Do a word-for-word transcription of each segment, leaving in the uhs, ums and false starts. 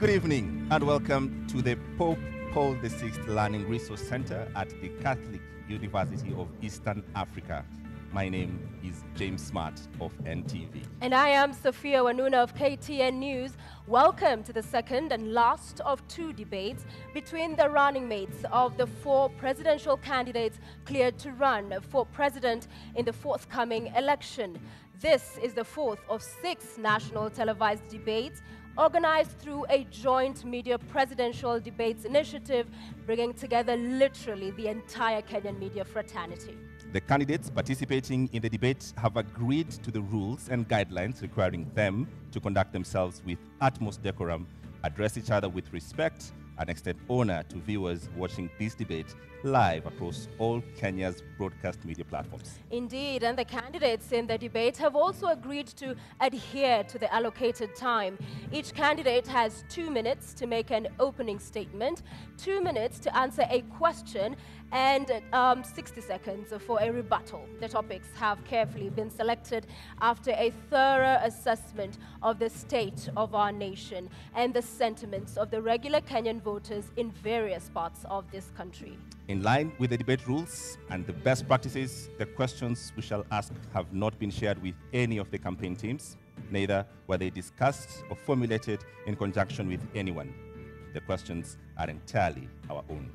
Good evening and welcome to the Pope Paul the sixth Learning Resource Center at the Catholic University of Eastern Africa. My name is James Smart of N T V. And I am Sophia Wanjuna of K T N News. Welcome to the second and last of two debates between the running mates of the four presidential candidates cleared to run for president in the forthcoming election. This is the fourth of six national televised debates organized through a joint media presidential debates initiative, bringing together literally the entire Kenyan media fraternity. The candidates participating in the debate have agreed to the rules and guidelines requiring them to conduct themselves with utmost decorum, address each other with respect, and extend honor to viewers watching this debate live across all Kenya's broadcast media platforms. Indeed, and the candidates in the debate have also agreed to adhere to the allocated time. Each candidate has two minutes to make an opening statement, two minutes to answer a question, and um, sixty seconds for a rebuttal. The topics have carefully been selected after a thorough assessment of the state of our nation and the sentiments of the regular Kenyan voters in various parts of this country. In line with the debate rules and the best practices, the questions we shall ask have not been shared with any of the campaign teams, neither were they discussed or formulated in conjunction with anyone. The questions are entirely our own.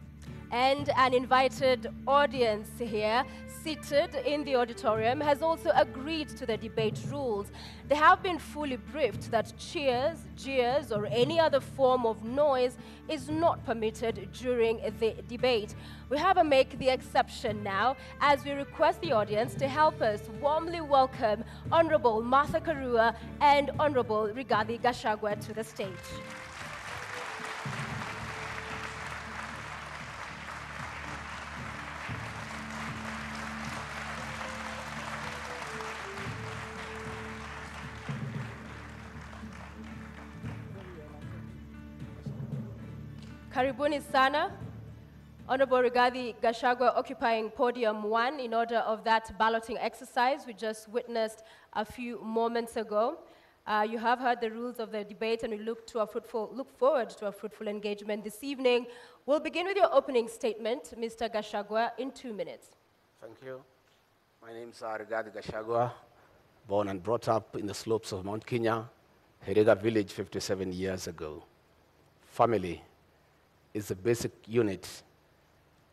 And an invited audience here, seated in the auditorium, has also agreed to the debate rules. They have been fully briefed that cheers, jeers, or any other form of noise is not permitted during the debate. We have a make the exception now, as we request the audience to help us warmly welcome Honorable Martha Karua and Honorable Rigathi Gachagua to the stage. Karibuni sana. Honorable Rigathi Gachagua occupying podium one in order of that balloting exercise we just witnessed a few moments ago. Uh, you have heard the rules of the debate, and we look to a fruitful, look forward to a fruitful engagement this evening. We'll begin with your opening statement, Mister Gachagua, in two minutes. Thank you. My name is Rigathi Gachagua, born and brought up in the slopes of Mount Kenya, Hereda village fifty-seven years ago. Family is the basic unit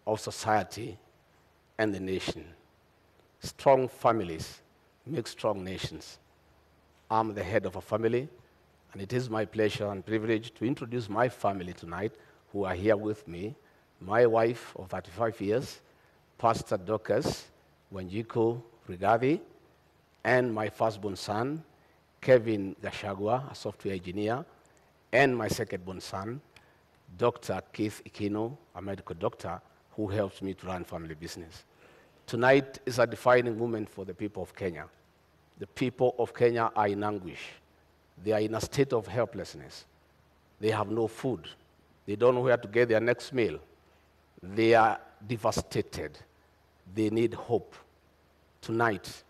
of society and the nation. Strong families make strong nations. I'm the head of a family, and it is my pleasure and privilege to introduce my family tonight, who are here with me. My wife of thirty-five years, Pastor Dorcas Wanjiku Rigathi, and my firstborn son, Kevin Gachagua, a software engineer, and my secondborn son, Doctor Keith Ikino, a medical doctor, who helps me to run family business. Tonight is a defining moment for the people of Kenya. The people of Kenya are in anguish. They are in a state of helplessness. They have no food. They don't know where to get their next meal. They are devastated. They need hope. Tonight,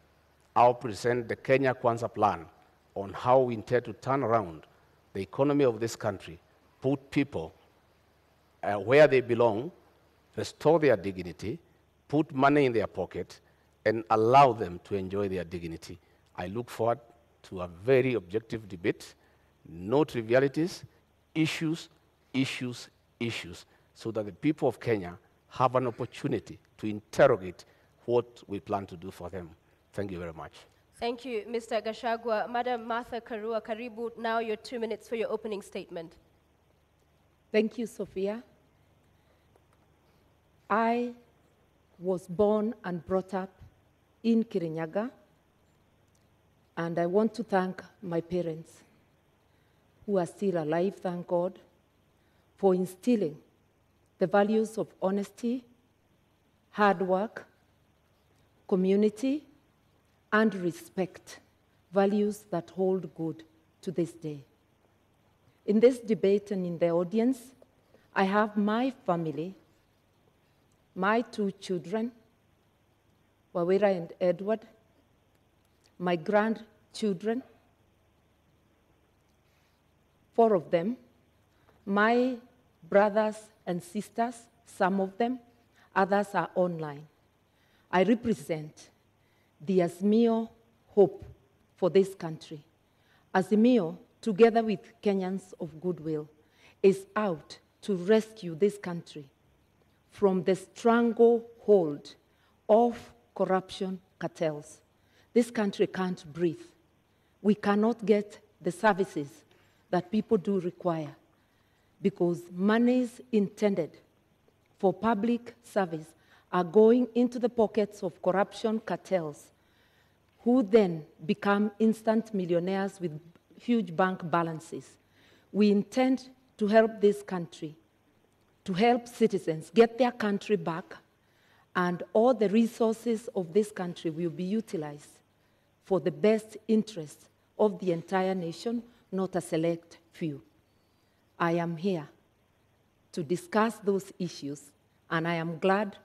I'll present the Kenya Kwanza plan on how we intend to turn around the economy of this country, put people Uh, where they belong, restore their dignity, put money in their pocket, and allow them to enjoy their dignity. I look forward to a very objective debate, no trivialities, issues, issues, issues, so that the people of Kenya have an opportunity to interrogate what we plan to do for them. Thank you very much. Thank you, Mister Gachagua. Madam Martha Karua, karibu, now your two minutes for your opening statement. Thank you, Sophia. I was born and brought up in Kirinyaga, and I want to thank my parents, who are still alive, thank God, for instilling the values of honesty, hard work, community, and respect, values that hold good to this day. In this debate and in the audience, I have my family, my two children, Wawira and Edward, my grandchildren, four of them, My brothers and sisters, some of them, others are online. I represent the Azimio hope for this country. Azimio, together with Kenyans of goodwill, is out to rescue this country from the stranglehold of corruption cartels. This country can't breathe. We cannot get the services that people do require because monies intended for public service are going into the pockets of corruption cartels who then become instant millionaires with huge bank balances. We intend to help this country, to help citizens get their country back, and all the resources of this country will be utilized for the best interests of the entire nation, not a select few. I am here to discuss those issues, and I am glad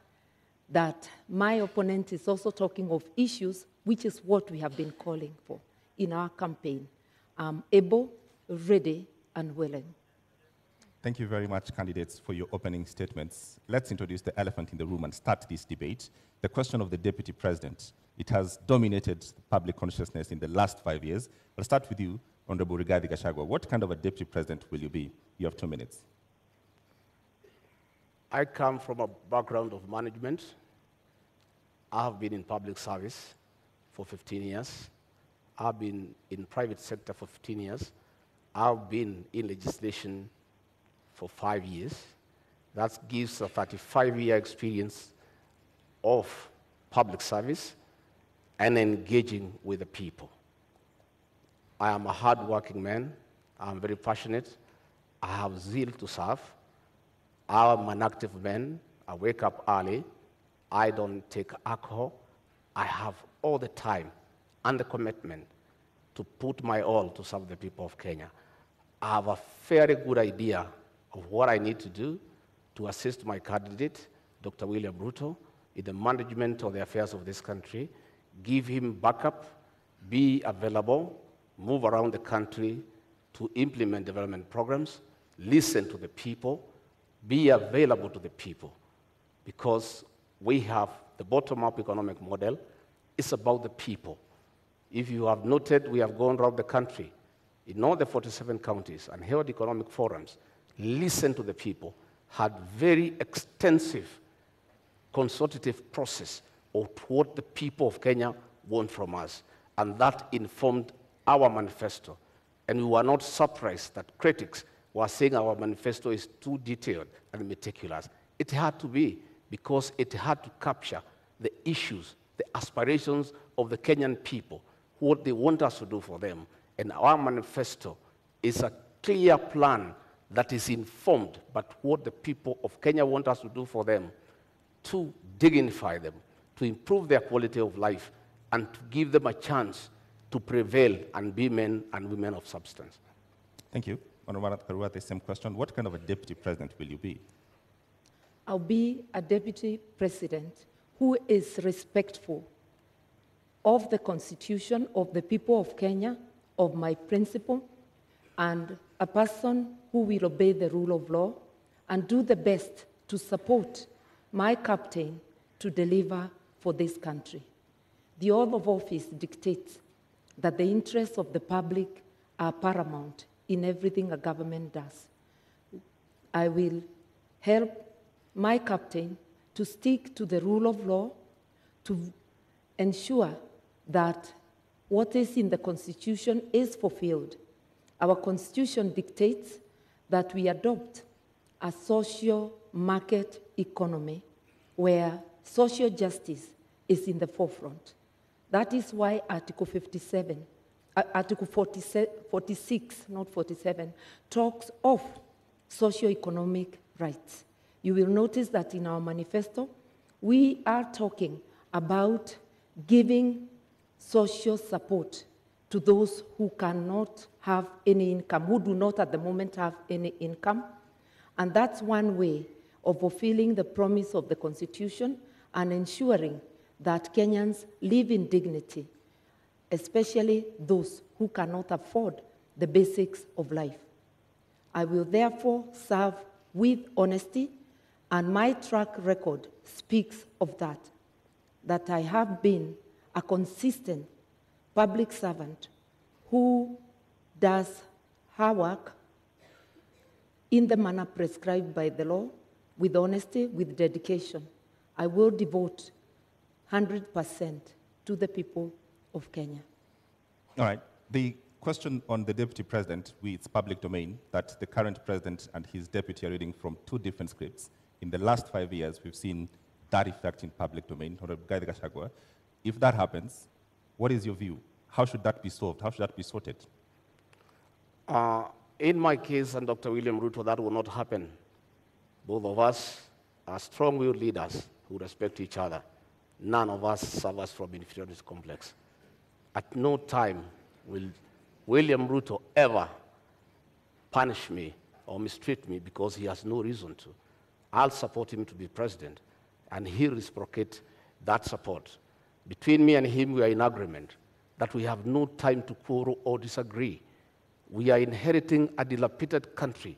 that my opponent is also talking of issues, which is what we have been calling for in our campaign. I'm able, ready, and willing. Thank you very much, candidates, for your opening statements. Let's introduce the elephant in the room and start this debate. The question of the Deputy President. It has dominated public consciousness in the last five years. I'll start with you, Honorable Rigathi Gachagua. What kind of a Deputy President will you be? You have two minutes. I come from a background of management. I have been in public service for fifteen years. I've been in private sector for fifteen years. I've been in legislation for five years. That gives a thirty-five year experience of public service and engaging with the people. I am a hardworking man. I'm very passionate. I have zeal to serve. I'm an active man. I wake up early. I don't take alcohol. I have all the time and the commitment to put my all to serve the people of Kenya. I have a very good idea of what I need to do to assist my candidate, Doctor William Ruto, in the management of the affairs of this country, give him backup, be available, move around the country to implement development programs, listen to the people, be available to the people, because we have the bottom-up economic model. It's about the people. If you have noted, we have gone around the country in all the forty-seven counties and held economic forums, listened to the people, had very extensive consultative process of what the people of Kenya want from us. And that informed our manifesto. And we were not surprised that critics were saying our manifesto is too detailed and meticulous. It had to be, because it had to capture the issues, the aspirations of the Kenyan people, what they want us to do for them. And our manifesto is a clear plan that is informed by what the people of Kenya want us to do for them, to dignify them, to improve their quality of life, and to give them a chance to prevail and be men and women of substance. Thank you. Honorable Martha Karua, the same question. What kind of a Deputy President will you be? I'll be a Deputy President who is respectful of the Constitution, of the people of Kenya, of my principle, and a person who will obey the rule of law and do the best to support my captain to deliver for this country. The oath of office dictates that the interests of the public are paramount in everything a government does. I will help my captain to stick to the rule of law, to ensure that what is in the Constitution is fulfilled. Our Constitution dictates that we adopt a social market economy where social justice is in the forefront. That is why Article fifty-seven, uh, Article forty-six, not forty-seven, talks of socio-economic rights. You will notice that in our manifesto, we are talking about giving social support to those who cannot have any income, who do not at the moment have any income. And that's one way of fulfilling the promise of the Constitution and ensuring that Kenyans live in dignity, especially those who cannot afford the basics of life. I will therefore serve with honesty, and my track record speaks of that, that I have been a consistent public servant who does her work in the manner prescribed by the law, with honesty, with dedication. I will devote one hundred percent to the people of Kenya. All right. The question on the deputy president, it's public domain, that the current president and his deputy are reading from two different scripts. In the last five years, we've seen that effect in public domain, Honorable Rigathi Gachagua. If that happens, what is your view? How should that be solved? How should that be sorted? Uh, in my case, and Doctor William Ruto, that will not happen. Both of us are strong-willed leaders who respect each other. None of us suffers from inferiority complex. At no time will William Ruto ever punish me or mistreat me because he has no reason to. I'll support him to be president, and he'll reciprocate that support. Between me and him, we are in agreement that we have no time to quarrel or disagree. We are inheriting a dilapidated country,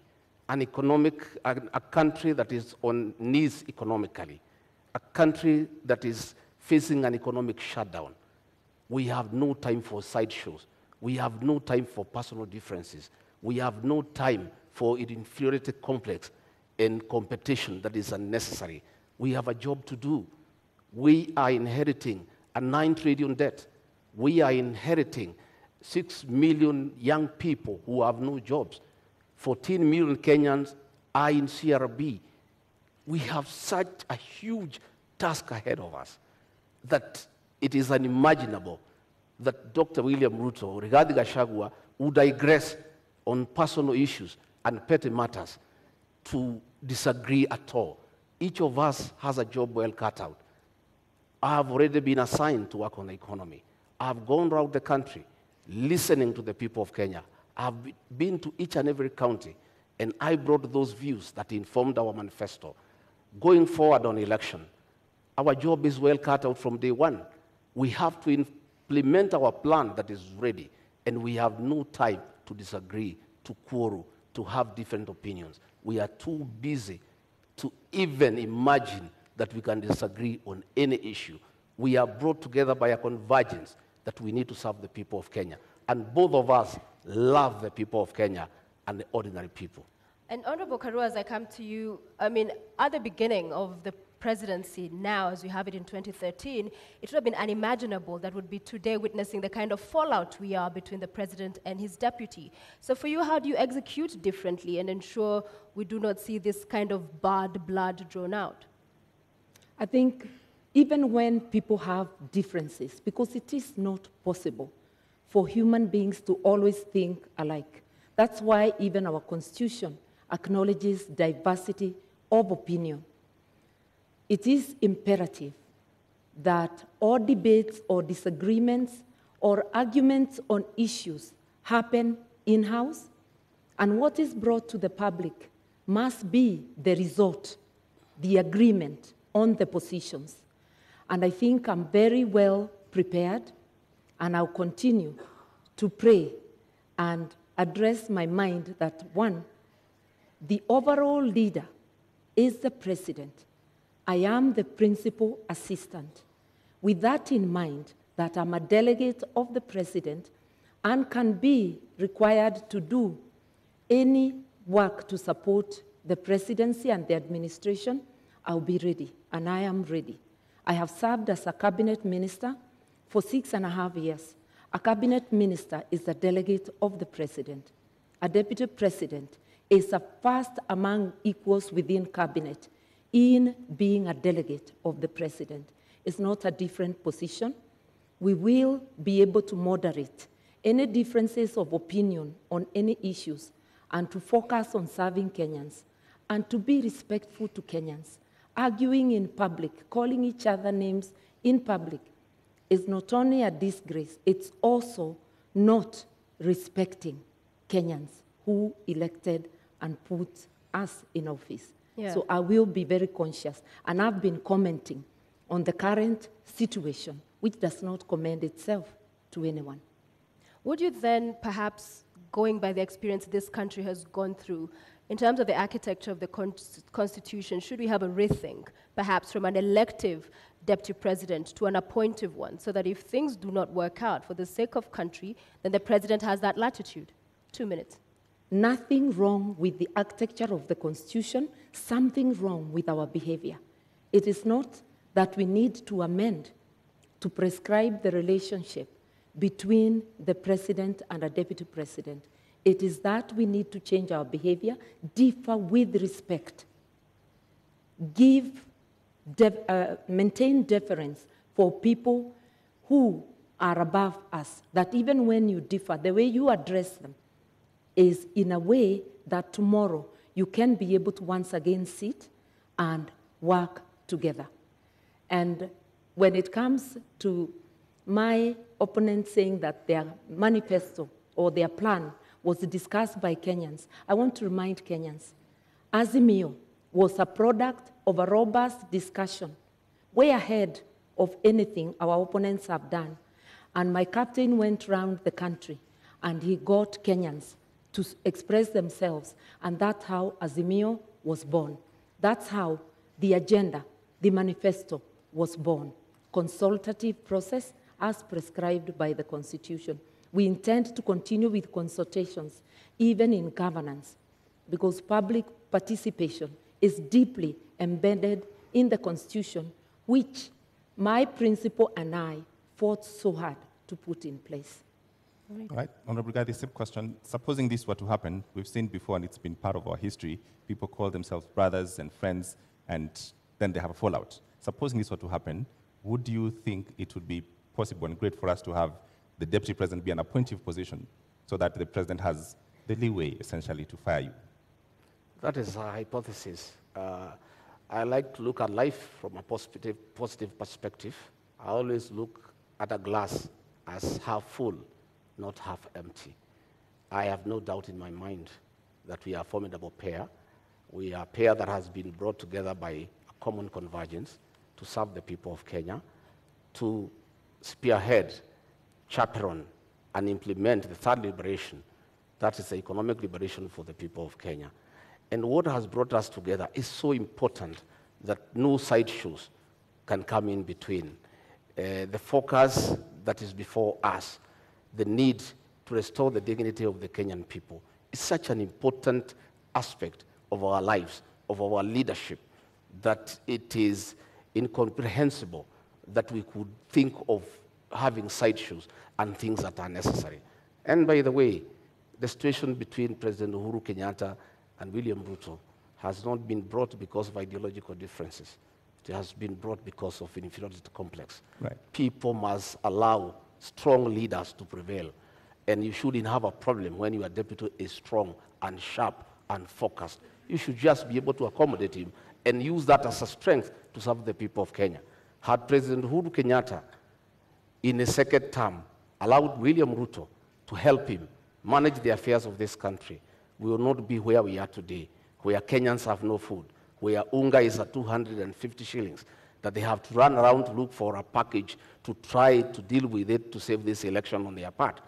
an economic, a, a country that is on knees economically, a country that is facing an economic shutdown. We have no time for sideshows. We have no time for personal differences. We have no time for an inferiority complex and competition that is unnecessary. We have a job to do. We are inheriting a nine trillion debt. We are inheriting six million young people who have no jobs. fourteen million Kenyans are in C R B. We have such a huge task ahead of us that it is unimaginable that Doctor William Ruto, Rigathi Gachagua, would digress on personal issues and petty matters to disagree at all. Each of us has a job well cut out. I have already been assigned to work on the economy. I have gone around the country listening to the people of Kenya. I have been to each and every county, and I brought those views that informed our manifesto. Going forward on election, our job is well cut out from day one. We have to implement our plan that is ready, and we have no time to disagree, to quarrel, to have different opinions. We are too busy to even imagine that we can disagree on any issue. We are brought together by a convergence that we need to serve the people of Kenya. And both of us love the people of Kenya and the ordinary people. And Honorable Karua, as I come to you, I mean, at the beginning of the presidency now, as we have it in twenty thirteen, it would have been unimaginable that would be today witnessing the kind of fallout we are between the president and his deputy. So for you, how do you execute differently and ensure we do not see this kind of bad blood drawn out? I think even when people have differences, because it is not possible for human beings to always think alike. That's why even our Constitution acknowledges diversity of opinion. It is imperative that all debates or disagreements or arguments on issues happen in-house, and what is brought to the public must be the result, the agreement on the positions. And I think I'm very well prepared, and I'll continue to pray and address my mind that, one, the overall leader is the president. I am the principal assistant. With that in mind, that I'm a delegate of the president and can be required to do any work to support the presidency and the administration, I'll be ready, and I am ready. I have served as a cabinet minister for six and a half years. A cabinet minister is a delegate of the president. A deputy president is a first among equals within cabinet in being a delegate of the president. It's not a different position. We will be able to moderate any differences of opinion on any issues and to focus on serving Kenyans and to be respectful to Kenyans. Arguing in public, calling each other names in public is not only a disgrace, it's also not respecting Kenyans who elected and put us in office. Yeah. So I will be very conscious, and I've been commenting on the current situation, which does not commend itself to anyone. Would you then perhaps going by the experience this country has gone through, in terms of the architecture of the con Constitution, should we have a rethink, perhaps from an elective deputy president to an appointive one, so that if things do not work out for the sake of country, then the president has that latitude? Two minutes. Nothing wrong with the architecture of the Constitution, something wrong with our behavior. It is not that we need to amend to prescribe the relationship between the president and a deputy president. It is that we need to change our behavior, differ with respect, give, def, uh, maintain deference for people who are above us, that even when you differ, the way you address them is in a way that tomorrow you can be able to once again sit and work together. And when it comes to my opponent saying that their manifesto or their plan was discussed by Kenyans, I want to remind Kenyans, Azimio was a product of a robust discussion, way ahead of anything our opponents have done. And my captain went round the country and he got Kenyans to express themselves, and that's how Azimio was born. That's how the agenda, the manifesto, was born. Consultative process as prescribed by the Constitution. We intend to continue with consultations, even in governance, because public participation is deeply embedded in the Constitution, which my principal and I fought so hard to put in place. All right, right. Honorable Rigathi, same question. Supposing this were to happen, we've seen before and it's been part of our history, people call themselves brothers and friends and then they have a fallout. Supposing this were to happen, would you think it would be possible and great for us to have the deputy president be an appointive position so that the president has the leeway, essentially, to fire you? That is a hypothesis. Uh, I like to look at life from a positive, positive perspective. I always look at a glass as half full, not half empty. I have no doubt in my mind that we are a formidable pair. We are a pair that has been brought together by a common convergence to serve the people of Kenya, to spearhead, chaperone, and implement the third liberation, that is the economic liberation for the people of Kenya. And what has brought us together is so important that no sideshows can come in between. Uh, the focus that is before us, the need to restore the dignity of the Kenyan people, is such an important aspect of our lives, of our leadership, that it is incomprehensible that we could think of having sideshows and things that are necessary. And by the way, the situation between President Uhuru Kenyatta and William Ruto has not been brought because of ideological differences. It has been brought because of inferiority complex. Right. People must allow strong leaders to prevail. And you shouldn't have a problem when your deputy is strong and sharp and focused. You should just be able to accommodate him and use that as a strength to serve the people of Kenya. Had President Uhuru Kenyatta, in his second term, allowed William Ruto to help him manage the affairs of this country, we will not be where we are today, where Kenyans have no food, where unga is at two hundred fifty shillings, that they have to run around to look for a package to try to deal with it to save this election on their part.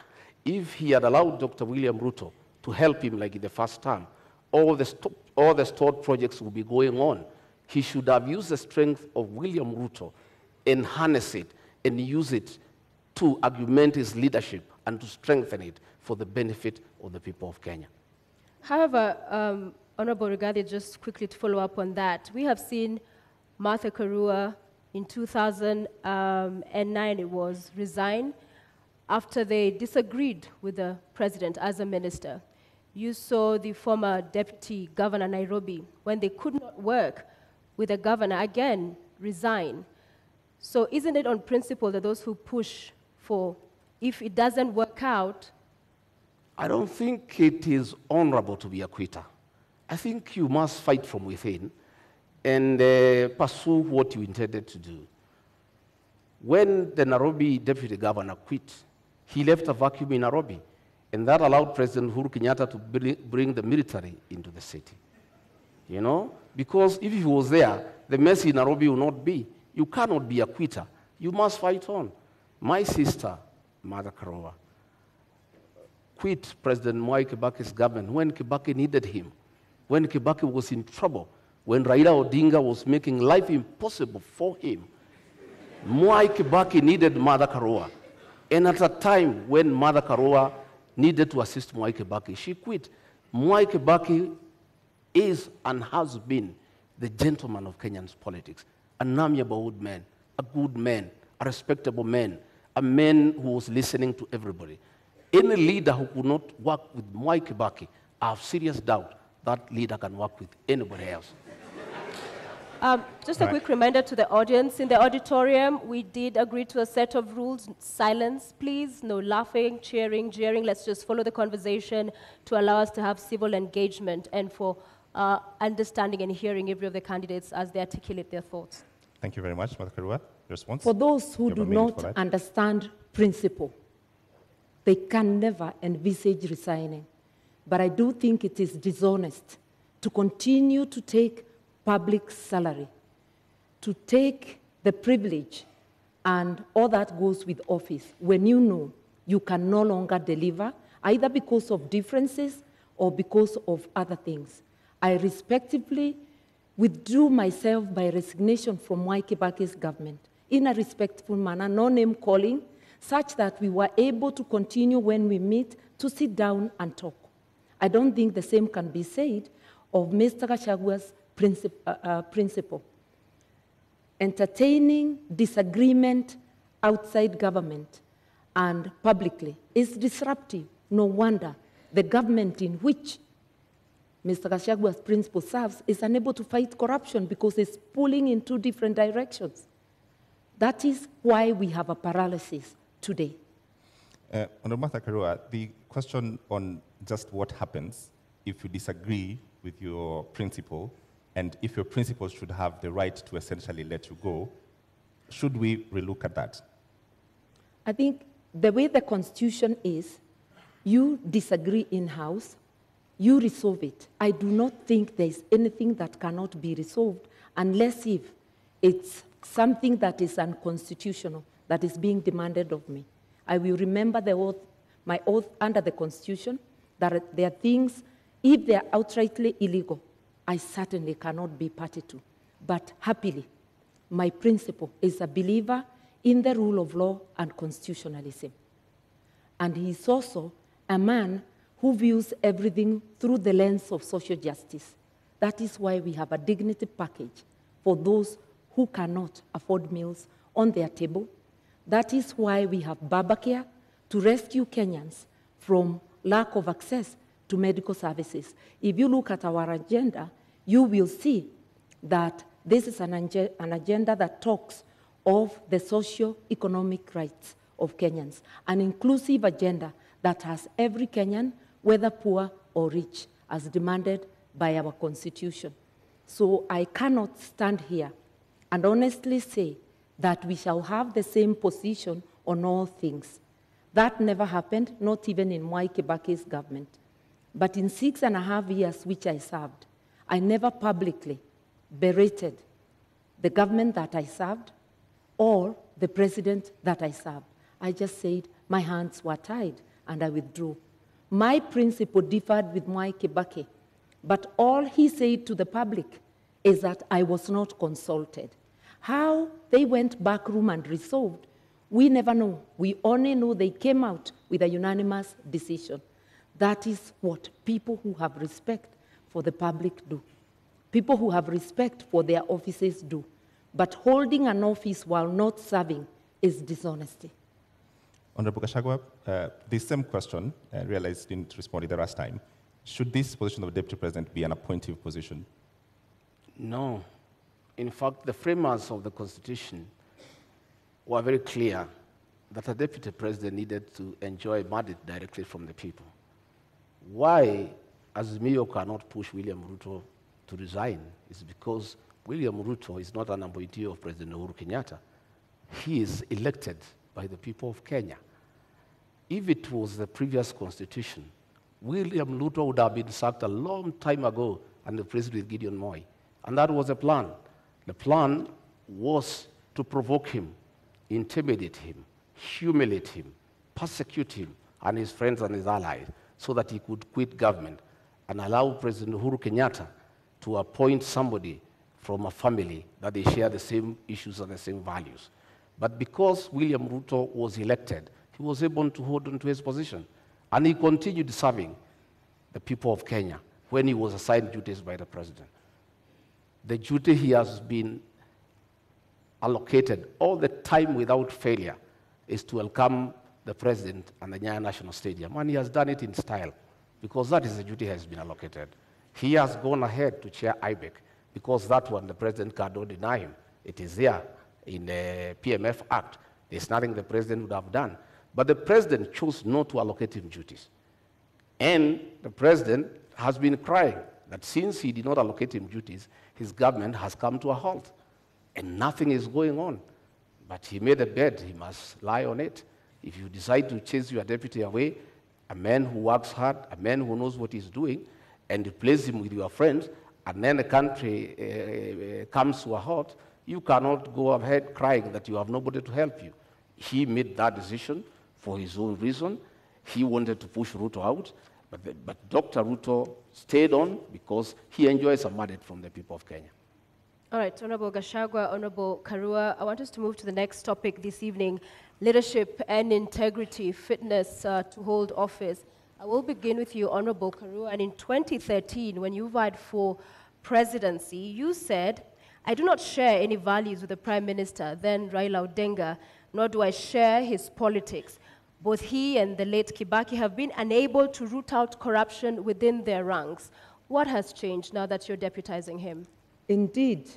If he had allowed Doctor William Ruto to help him like in the first term, all the, st all the stored projects will be going on. He should have used the strength of William Ruto and harness it and use it to augment his leadership and to strengthen it for the benefit of the people of Kenya. However, um, Honorable Rigathi, just quickly to follow up on that, we have seen Martha Karua in two thousand nine, it was, resign after they disagreed with the president as a minister. You saw the former deputy governor Nairobi, when they could not work with the governor, again, resign. So isn't it on principle that those who push for, if it doesn't work out? I don't think it is honorable to be a quitter. I think you must fight from within and uh, pursue what you intended to do. When the Nairobi deputy governor quit, he left a vacuum in Nairobi, and that allowed President Uhuru Kenyatta to bring the military into the city. You know, because if he was there, the mess in Nairobi would not be. You cannot be a quitter. You must fight on. My sister, Martha Karua, quit President Mwai Kibaki's government when Kibaki needed him, when Kibaki was in trouble, when Raila Odinga was making life impossible for him. Mwai Kibaki needed Martha Karua. And at a time when Martha Karua needed to assist Mwai Kibaki, she quit. Mwai Kibaki is and has been the gentleman of Kenyan's politics, an amiable old man, a good man, a respectable man, a man who was listening to everybody. Any leader who could not work with Mwai Kibaki, I have serious doubt that leader can work with anybody else. Um, just a right. quick reminder to the audience. In the auditorium, we did agree to a set of rules. Silence, please. No laughing, cheering, jeering. Let's just follow the conversation to allow us to have civil engagement and for uh, understanding and hearing every of the candidates as they articulate their thoughts. Thank you very much, Martha Karua. Response? For those who do not understand principle, they can never envisage resigning. But I do think it is dishonest to continue to take public salary, to take the privilege and all that goes with office when you know you can no longer deliver, either because of differences or because of other things. I respectively withdrew myself by resignation from Mwai Kibaki's government in a respectful manner, no name calling, such that we were able to continue when we meet to sit down and talk. I don't think the same can be said of Mister Gachagua's Princip uh, uh, principle. Entertaining disagreement outside government and publicly is disruptive. No wonder the government in which Mister Gachagua's principle serves is unable to fight corruption because it's pulling in two different directions. That is why we have a paralysis today. Uh, Honorable Martha Karua, the question on just what happens if you disagree with your principle and if your principles should have the right to essentially let you go, should we relook at that? I think the way the Constitution is, you disagree in-house, you resolve it. I do not think there is anything that cannot be resolved unless if it's something that is unconstitutional, that is being demanded of me. I will remember the oath, my oath under the Constitution, that there are things, if they are outrightly illegal, I certainly cannot be party to. But happily, my principle is a believer in the rule of law and constitutionalism. And he is also a man who views everything through the lens of social justice. That is why we have a dignity package for those who cannot afford meals on their table. That is why we have Babacare to rescue Kenyans from lack of access to medical services. If you look at our agenda, you will see that this is an, an agenda that talks of the socio-economic rights of Kenyans, an inclusive agenda that has every Kenyan, whether poor or rich, as demanded by our Constitution. So I cannot stand here and honestly say that we shall have the same position on all things. That never happened, not even in Mwai Kibaki's government. But in six and a half years which I served, I never publicly berated the government that I served or the president that I served. I just said my hands were tied and I withdrew. My principle differed with Mwai Kibaki, but all he said to the public is that I was not consulted. How they went back room and resolved, we never know. We only know they came out with a unanimous decision. That is what people who have respect for the public do. People who have respect for their offices do. But holding an office while not serving is dishonesty. Honorable Gachagua, uh, the same question, I realized you didn't respond the last time. Should this position of deputy president be an appointive position? No. In fact, the framers of the Constitution were very clear that a deputy president needed to enjoy mandate directly from the people. Why Azimio cannot push William Ruto to resign is because William Ruto is not an appointee of President Uhuru Kenyatta. He is elected by the people of Kenya. If it was the previous constitution, William Ruto would have been sacked a long time ago and replaced with Gideon Moi. And that was the plan. The plan was to provoke him, intimidate him, humiliate him, persecute him, and his friends and his allies so that he could quit government and allow President Uhuru Kenyatta to appoint somebody from a family that they share the same issues and the same values. But because William Ruto was elected, he was able to hold on to his position. And he continued serving the people of Kenya when he was assigned duties by the president. The duty he has been allocated all the time without failure is to welcome the president and the Nyayo National Stadium. And he has done it in style, because that is the duty he has been allocated. He has gone ahead to chair I B E C, because that one the president cannot deny him. It is there in the P M F Act. There's nothing the president would have done. But the president chose not to allocate him duties. And the president has been crying that since he did not allocate him duties, his government has come to a halt. And nothing is going on. But he made a bed, he must lie on it. If you decide to chase your deputy away, a man who works hard, a man who knows what he's doing, and replace him with your friends, and then the country uh, comes to a halt, you cannot go ahead crying that you have nobody to help you. He made that decision for his own reason. He wanted to push Ruto out, but, the, but Doctor Ruto stayed on because he enjoys a mandate from the people of Kenya. All right, Honorable Gachagua, Honorable Karua, I want us to move to the next topic this evening, leadership and integrity, fitness uh, to hold office. I will begin with you, Honorable Karua, and in twenty thirteen, when you vied for presidency, you said, I do not share any values with the Prime Minister, then Raila Odinga, nor do I share his politics. Both he and the late Kibaki have been unable to root out corruption within their ranks. What has changed now that you're deputizing him? Indeed,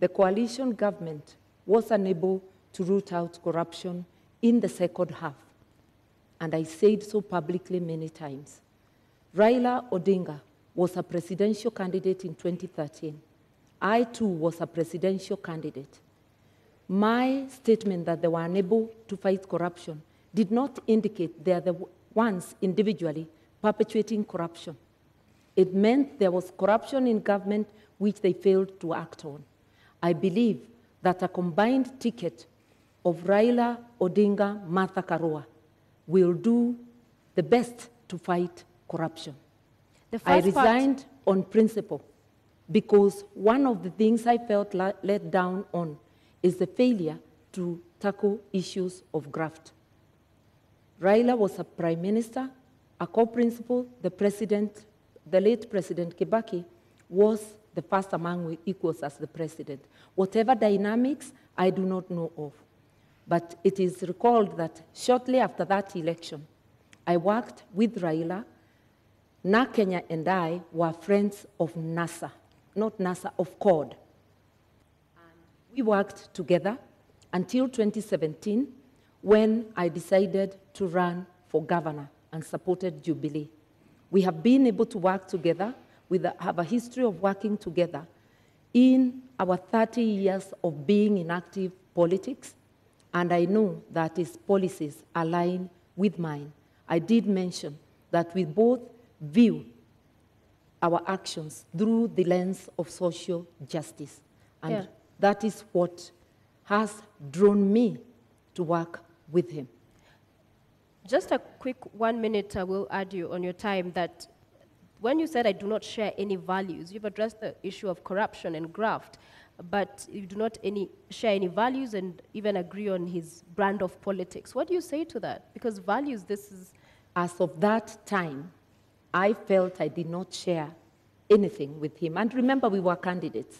the coalition government was unable to root out corruption in the second half. And I said so publicly many times. Raila Odinga was a presidential candidate in twenty thirteen. I, too, was a presidential candidate. My statement that they were unable to fight corruption did not indicate they are the ones individually perpetuating corruption. It meant there was corruption in government which they failed to act on. I believe that a combined ticket of Raila Odinga, Martha Karua will do the best to fight corruption. I resigned on principle, because one of the things I felt let down on is the failure to tackle issues of graft. Raila was a prime minister, a co-principal, the president, the late President Kibaki was the first among equals as the president. Whatever dynamics, I do not know of. But it is recalled that shortly after that election, I worked with Raila. Na Kenya and I were friends of NASA. Not NASA, of C O D. We worked together until twenty seventeen, when I decided to run for governor and supported Jubilee. We have been able to work together, we have a history of working together in our thirty years of being in active politics, and I know that his policies align with mine. I did mention that we both view our actions through the lens of social justice. And yeah. that is what has drawn me to work with him. Just a quick one minute, I will add you on your time that when you said I do not share any values, you've addressed the issue of corruption and graft, but you do not any, share any values and even agree on his brand of politics. What do you say to that? Because values, this is... As of that time, I felt I did not share anything with him. And remember, we were candidates.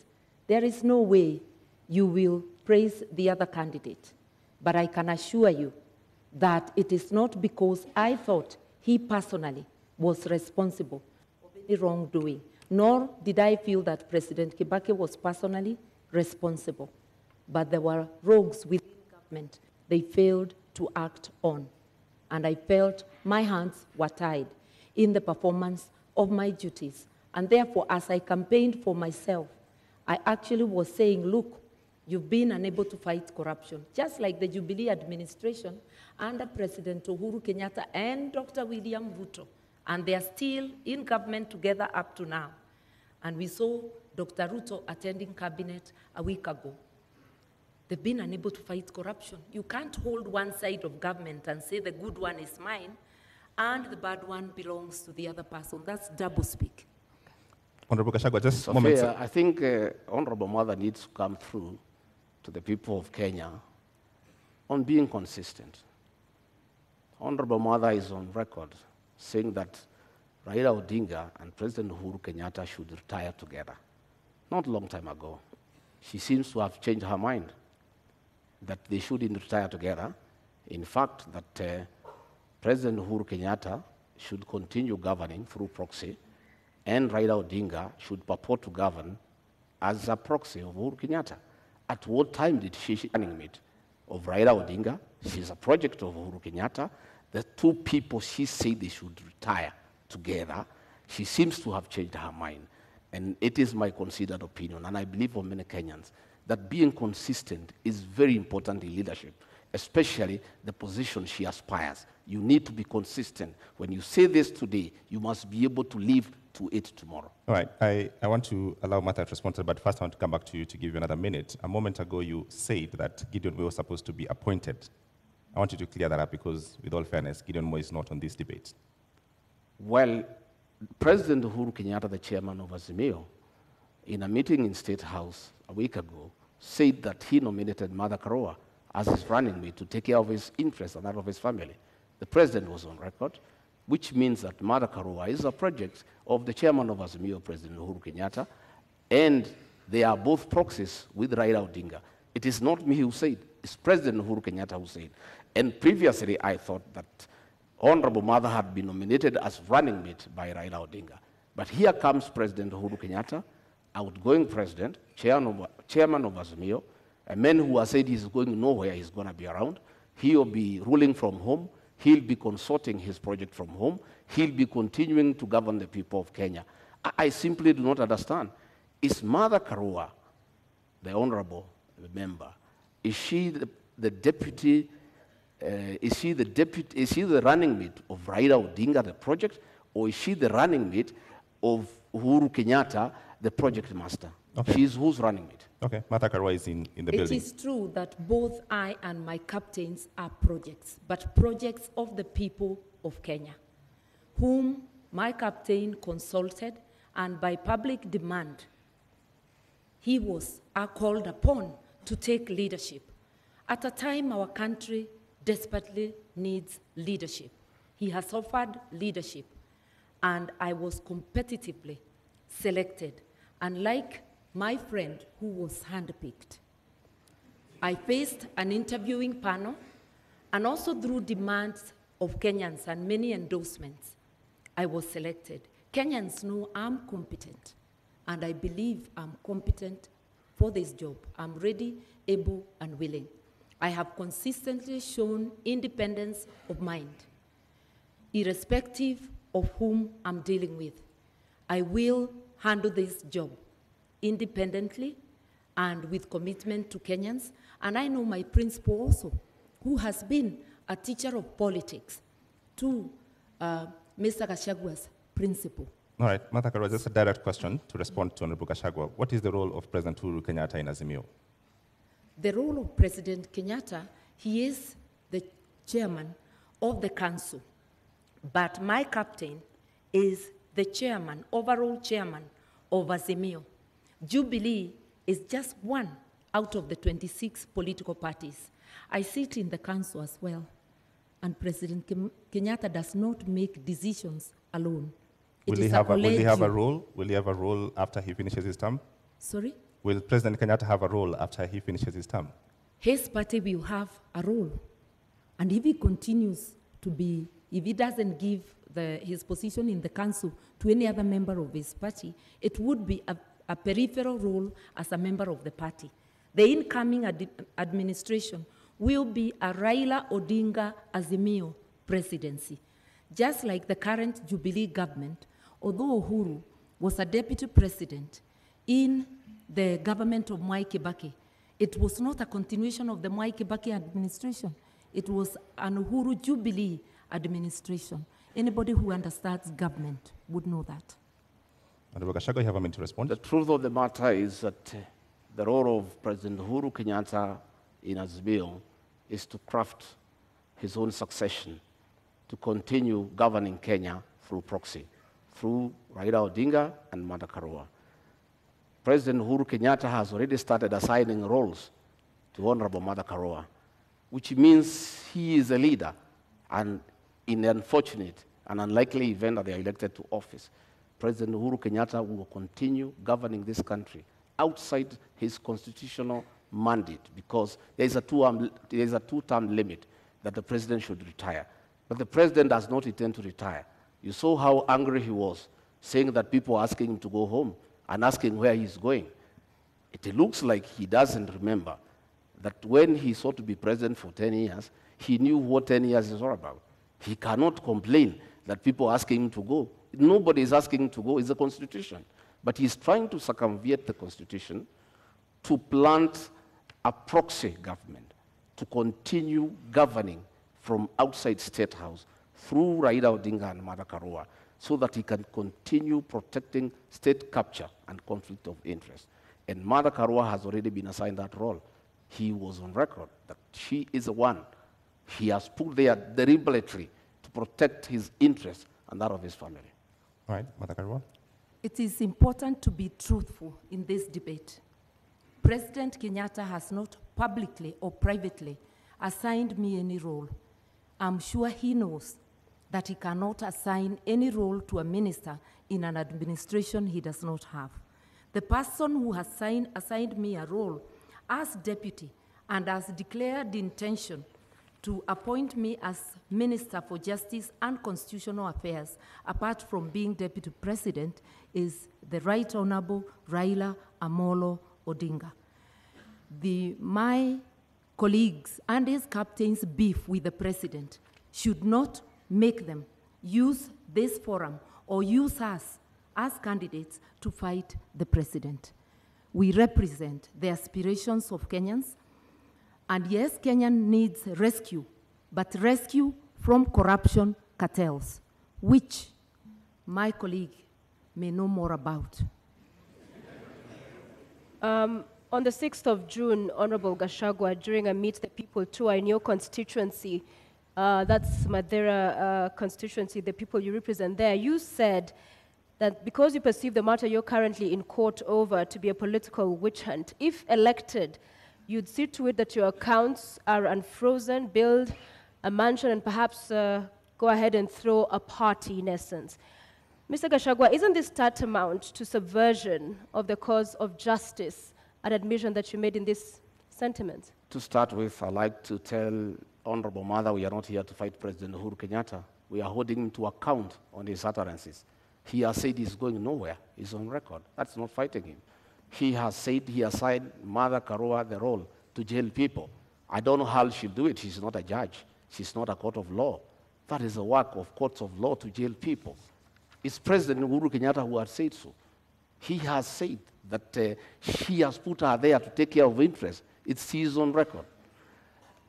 There is no way you will praise the other candidate. But I can assure you that it is not because I thought he personally was responsible for any wrongdoing, nor did I feel that President Kibaki was personally responsible. But there were rogues within government they failed to act on. And I felt my hands were tied in the performance of my duties. And therefore, as I campaigned for myself, I actually was saying, look, you've been unable to fight corruption, just like the Jubilee administration under President Uhuru Kenyatta and Doctor William Ruto. And they are still in government together up to now. And we saw Doctor Ruto attending cabinet a week ago. They've been unable to fight corruption. You can't hold one side of government and say the good one is mine, and the bad one belongs to the other person. That's double speak. Okay. Honorable Gachagua, just a moment. I think uh, Honorable Mother needs to come through to the people of Kenya on being consistent. Honorable Mother is on record saying that Raila Odinga and President Uhuru Kenyatta should retire together. Not a long time ago. She seems to have changed her mind that they shouldn't retire together. In fact, that uh, President Uhuru Kenyatta should continue governing through proxy, and Raila Odinga should purport to govern as a proxy of Uhuru Kenyatta. At what time did she, she meet of Raila Odinga? She's a project of Uhuru Kenyatta. The two people she said they should retire together, she seems to have changed her mind. And it is my considered opinion, and I believe for many Kenyans, that being consistent is very important in leadership, especially the position she aspires. You need to be consistent. When you say this today, you must be able to live to it tomorrow. All right. I, I want to allow Martha to respond, but first I want to come back to you to give you another minute. A moment ago, you said that Gideon Moi was supposed to be appointed. I want you to clear that up because, with all fairness, Gideon Moi is not on this debate. Well, President Uhuru Kenyatta, the chairman of Azimio, in a meeting in State House a week ago, said that he nominated Martha Karua as his running mate to take care of his interests and that of his family. The president was on record, which means that Martha Karua is a project of the chairman of Azimio, President Uhuru Kenyatta, and they are both proxies with Raila Odinga. It is not me who said, it's President Uhuru Kenyatta who said. And previously, I thought that Honorable Mother had been nominated as running mate by Raila Odinga. But here comes President Uhuru Kenyatta, outgoing president, chairman of Azimio, a man who has said he's going nowhere, he's going to be around. He'll be ruling from home. He'll be consorting his project from home. He'll be continuing to govern the people of Kenya. I simply do not understand. Is Martha Karua, the honorable member, is she the, the deputy... Uh, is she the deputy? Is she the running mate of Raila Odinga, the project, or is she the running mate of Uhuru Kenyatta, the project master? Okay. She's who's running mate. Okay, Martha Karua is in, in the it building. It is true that both I and my captains are projects, but projects of the people of Kenya, whom my captain consulted, and by public demand, he was uh, called upon to take leadership. At a time our country desperately needs leadership. He has offered leadership, and I was competitively selected. Unlike my friend who was handpicked, I faced an interviewing panel, and also through demands of Kenyans and many endorsements, I was selected. Kenyans know I'm competent, and I believe I'm competent for this job. I'm ready, able, and willing. I have consistently shown independence of mind. Irrespective of whom I'm dealing with, I will handle this job independently and with commitment to Kenyans. And I know my principal also, who has been a teacher of politics, to uh, Mister Gachagua's principle. All right, Martha Karua, just a direct question to respond to Honorable Gachagua. What is the role of President Uhuru Kenyatta in Azimio? The role of President Kenyatta, he is the chairman of the council, but my captain is the chairman, overall chairman of Azimio. Jubilee is just one out of the twenty-six political parties. I sit in the council as well, and President Kenyatta does not make decisions alone. Will he have a, will he have a role? Will he have a role after he finishes his term? Sorry? Will President Kenyatta have a role after he finishes his term? His party will have a role. And if he continues to be, if he doesn't give the, his position in the council to any other member of his party, it would be a, a peripheral role as a member of the party. The incoming ad administration will be a Raila Odinga Azimio presidency. Just like the current Jubilee government, although Uhuru was a deputy president in the government of Mwai Kibaki, it was not a continuation of the Mwai Kibaki administration. It was an Uhuru Jubilee administration. Anybody who understands government would know that. Honorable Gachagua, you have a minute to respond. The truth of the matter is that the role of President Uhuru Kenyatta in Azimio is to craft his own succession to continue governing Kenya through proxy, through Raila Odinga and Martha Karua. President Uhuru Kenyatta has already started assigning roles to Honorable Martha Karua, which means he is a leader, and in the unfortunate and unlikely event that they are elected to office, President Uhuru Kenyatta will continue governing this country outside his constitutional mandate, because there is a two-term, there is a two-term limit that the president should retire. But the president does not intend to retire. You saw how angry he was, saying that people are asking him to go home and asking where he's going. It looks like he doesn't remember that when he sought to be president for ten years, he knew what ten years is all about. He cannot complain that people are asking him to go. Nobody is asking him to go. It's the Constitution. But he's trying to circumvent the Constitution to plant a proxy government, to continue governing from outside State House through Raila Odinga and Martha Karua, so that he can continue protecting state capture and conflict of interest. And Martha Karua has already been assigned that role. He was on record that she is the one he has put there deliberately to protect his interests and that of his family. All right, Martha Karua. It is important to be truthful in this debate. President Kenyatta has not publicly or privately assigned me any role. I'm sure he knows that he cannot assign any role to a minister in an administration he does not have. The person who has assigned, assigned me a role as deputy and has declared the intention to appoint me as Minister for Justice and Constitutional Affairs, apart from being Deputy President, is the Right Honorable Raila Amolo Odinga. The, my colleagues and his captain's beef with the President should not make them use this forum or use us as candidates to fight the President. We represent the aspirations of Kenyans. And yes, Kenya needs rescue, but rescue from corruption cartels, which my colleague may know more about. Um, on the sixth of June, Honorable Gachagua, during a Meet the People tour in your constituency, uh, that's Madeira uh, constituency, the people you represent there, you said that because you perceive the matter you're currently in court over to be a political witch hunt, if elected, you'd see to it that your accounts are unfrozen, build a mansion, and perhaps uh, go ahead and throw a party in essence. Mister Gachagua, isn't this tantamount to subversion of the cause of justice, an admission that you made in this sentiment? To start with, I'd like to tell Honorable Mother we are not here to fight President Uhuru Kenyatta. We are holding him to account on his utterances. He has said he's going nowhere. He's on record. That's not fighting him. He has said he assigned Martha Karua the role to jail people. I don't know how she'll do it. She's not a judge. She's not a court of law. That is the work of courts of law, to jail people. It's President Uhuru Kenyatta who has said so. He has said that uh, she has put her there to take care of interests. It's his own record.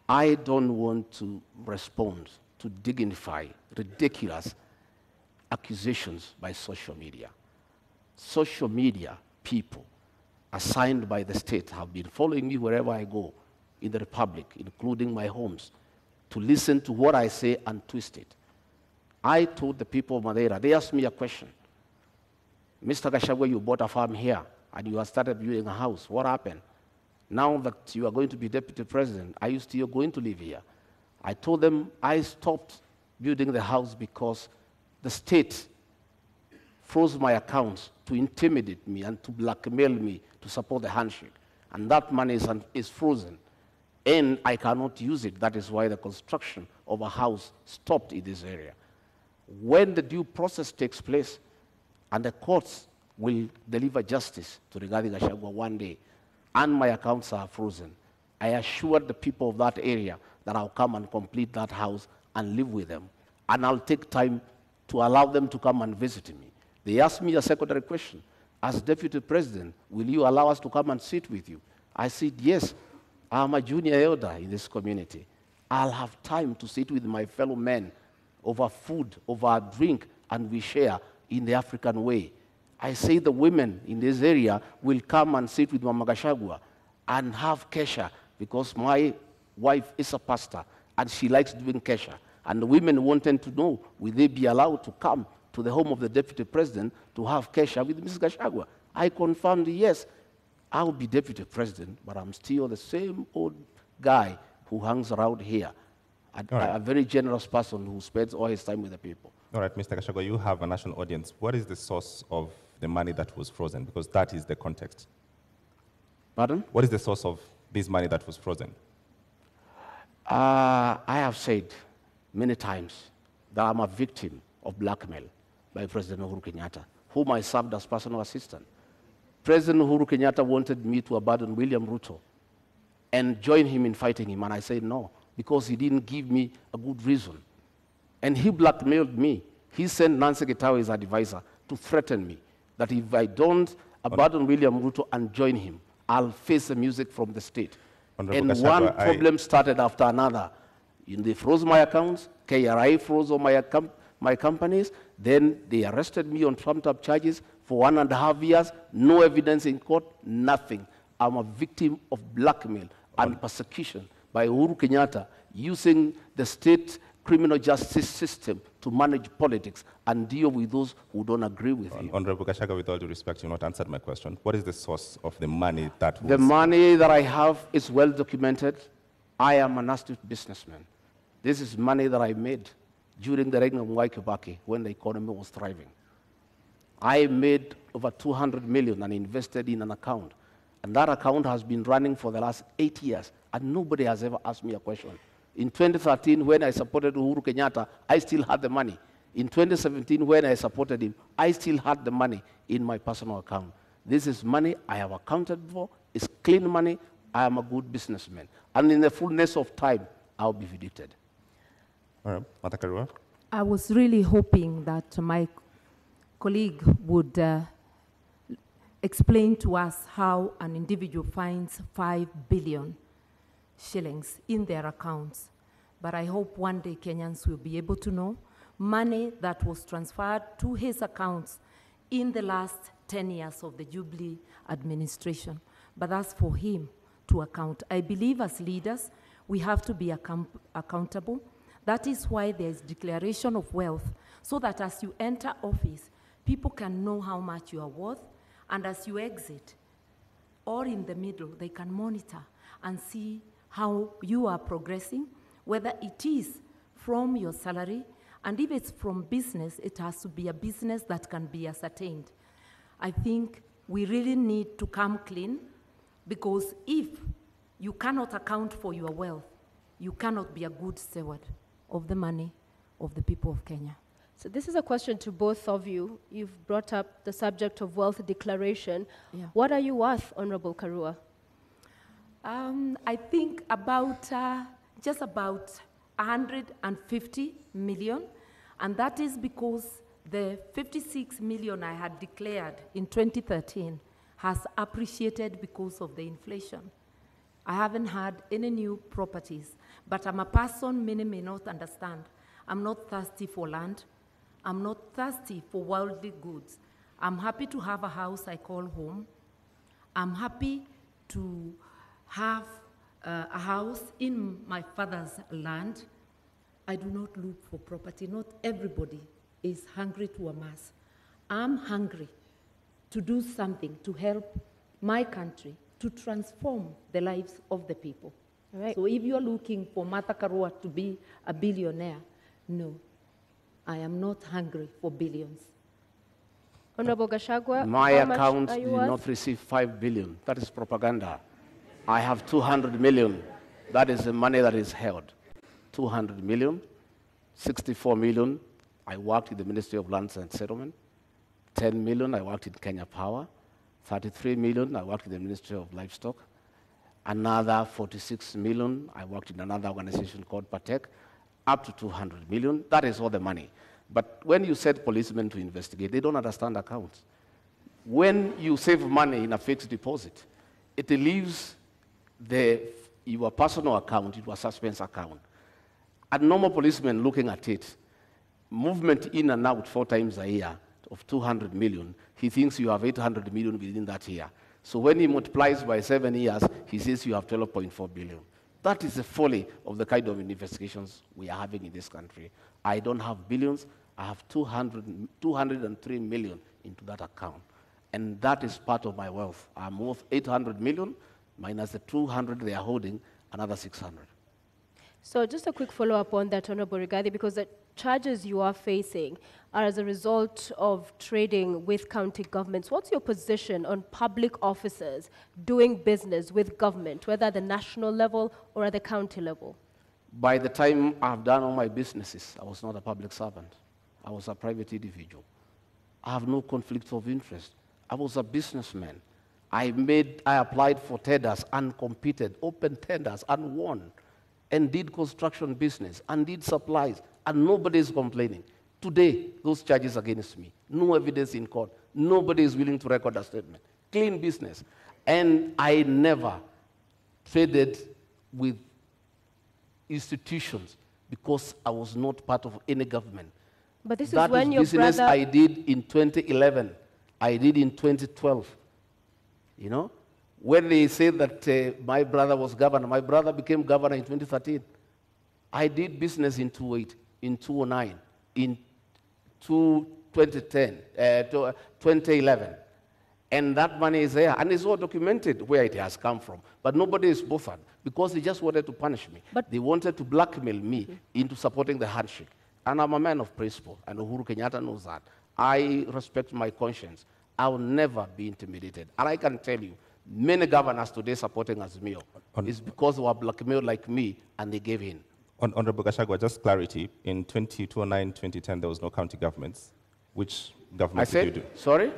I don't want to respond to dignify ridiculous accusations by social media. Social media people assigned by the state have been following me wherever I go in the Republic, including my homes, to listen to what I say and twist it. I told the people of Madeira, they asked me a question. Mister Gachagua, you bought a farm here, and you have started building a house. What happened? Now that you are going to be deputy president, are you still going to live here? I told them I stopped building the house because the state froze my accounts to intimidate me and to blackmail me to support the handshake. And that money is, un is frozen. And I cannot use it. That is why the construction of a house stopped in this area. When the due process takes place, and the courts will deliver justice to Rigathi Gachagua one day, and my accounts are frozen, I assured the people of that area that I'll come and complete that house and live with them. And I'll take time to allow them to come and visit me. They asked me a secondary question. As deputy president, will you allow us to come and sit with you? I said, yes, I'm a junior elder in this community. I'll have time to sit with my fellow men over food, over a drink, and we share in the African way. I say the women in this area will come and sit with Mama Gachagua and have kesha, because my wife is a pastor, and she likes doing kesha. And the women wanted to know, will they be allowed to come to the home of the deputy president to have kesha with Missus Gachagua? I confirmed, yes, I'll be deputy president, but I'm still the same old guy who hangs around here. A, right. a very generous person who spends all his time with the people. All right, Mister Gachagua, you have a national audience. What is the source of the money that was frozen? Because that is the context. Pardon? What is the source of this money that was frozen? Uh, I have said many times that I'm a victim of blackmail by President Uhuru Kenyatta, whom I served as personal assistant. President Uhuru Kenyatta wanted me to abandon William Ruto and join him in fighting him, and I said no, because he didn't give me a good reason. And he blackmailed me. He sent Nancy Gitawe, his advisor, to threaten me that if I don't abandon William Ruto and join him, I'll face the music from the state. Honorable and Gachagua, one problem I... started after another. They froze my accounts, K R I froze all my, com my companies, then they arrested me on trumped-up charges for one and a half years, no evidence in court, nothing. I'm a victim of blackmail and persecution by Uhuru Kenyatta, using the state criminal justice system to manage politics and deal with those who don't agree with him. Honorable Gachagua, with all due respect, you've not answered my question. What is the source of the money that was... The money that I have is well documented. I am an astute businessman. This is money that I made during the reign of Mwai Kibaki when the economy was thriving. I made over two hundred million dollars and invested in an account. And that account has been running for the last eight years, and nobody has ever asked me a question. In twenty thirteen, when I supported Uhuru Kenyatta, I still had the money. In twenty seventeen, when I supported him, I still had the money in my personal account. This is money I have accounted for. It's clean money. I am a good businessman. And in the fullness of time, I'll be vindicated. All right. Martha Karua? I was really hoping that my colleague would uh, explain to us how an individual finds five billion shillings in their accounts. But I hope one day Kenyans will be able to know money that was transferred to his accounts in the last ten years of the Jubilee administration. But that's for him to account. I believe as leaders, we have to be accountable. That is why there's declaration of wealth, so that as you enter office, people can know how much you are worth, and as you exit, or in the middle, they can monitor and see how you are progressing, whether it is from your salary, and if it's from business, it has to be a business that can be ascertained. I think we really need to come clean, because if you cannot account for your wealth, you cannot be a good steward of the money of the people of Kenya. So this is a question to both of you. You've brought up the subject of wealth declaration. Yeah. What are you worth, Honorable Karua? Um, I think about, uh, just about one hundred fifty million, and that is because the fifty-six million I had declared in twenty thirteen has appreciated because of the inflation. I haven't had any new properties, but I'm a person many may not understand. I'm not thirsty for land. I'm not thirsty for worldly goods. I'm happy to have a house I call home. I'm happy to have uh, a house in my father's land. I do not look for property. Not everybody is hungry to amass. I'm hungry to do something to help my country, to transform the lives of the people. Right. So if you're looking for Martha Karua to be a billionaire, no, I am not hungry for billions. Honorable Gachagua, my account did not receive five billion. That is propaganda. I have two hundred million. That is the money that is held. two hundred million, sixty-four million. I worked in the Ministry of Lands and Settlement. ten million, I worked in Kenya Power. thirty-three million, I worked in the Ministry of Livestock. Another forty-six million, I worked in another organization called Patek. Up to two hundred million, that is all the money. But when you set policemen to investigate, they don't understand accounts. When you save money in a fixed deposit, it leaves the, your personal account, your suspense account. A normal policeman looking at it, movement in and out four times a year of two hundred million, he thinks you have eight hundred million within that year. So when he multiplies by seven years, he says you have twelve point four billion. That is the folly of the kind of investigations we are having in this country. I don't have billions. I have two hundred, two hundred three million into that account. And that is part of my wealth. I'm worth eight hundred million minus the two hundred they are holding, another six hundred. So just a quick follow-up on that, Honorable Rigathi, because the charges you are facing are as a result of trading with county governments. What's your position on public officers doing business with government, whether at the national level or at the county level? By the time I've done all my businesses, I was not a public servant. I was a private individual. I have no conflict of interest. I was a businessman. I, made, I applied for tenders and competed, open tenders and won, and did construction business, and did supplies, and nobody is complaining. Today, those charges against me, no evidence in court, nobody is willing to record a statement. Clean business. And I never traded with institutions because I was not part of any government. But this that is when your business brother... I did in twenty eleven. I did in twenty twelve. You know? When they say that uh, my brother was governor, my brother became governor in twenty thirteen. I did business in two thousand eight, in two thousand nine, in twenty ten, uh, twenty eleven. And that money is there. And it's all documented where it has come from. But nobody is bothered because they just wanted to punish me. But they wanted to blackmail me into supporting the handshake. And I'm a man of principle, and Uhuru Kenyatta knows that. I respect my conscience. I will never be intimidated. And I can tell you, many governors today supporting Azimio is because they were blackmailed like me, and they gave in. On, Honorable Gachagua, just clarity. In two thousand nine, twenty ten, there was no county governments. Which government I said, did you do? Sorry?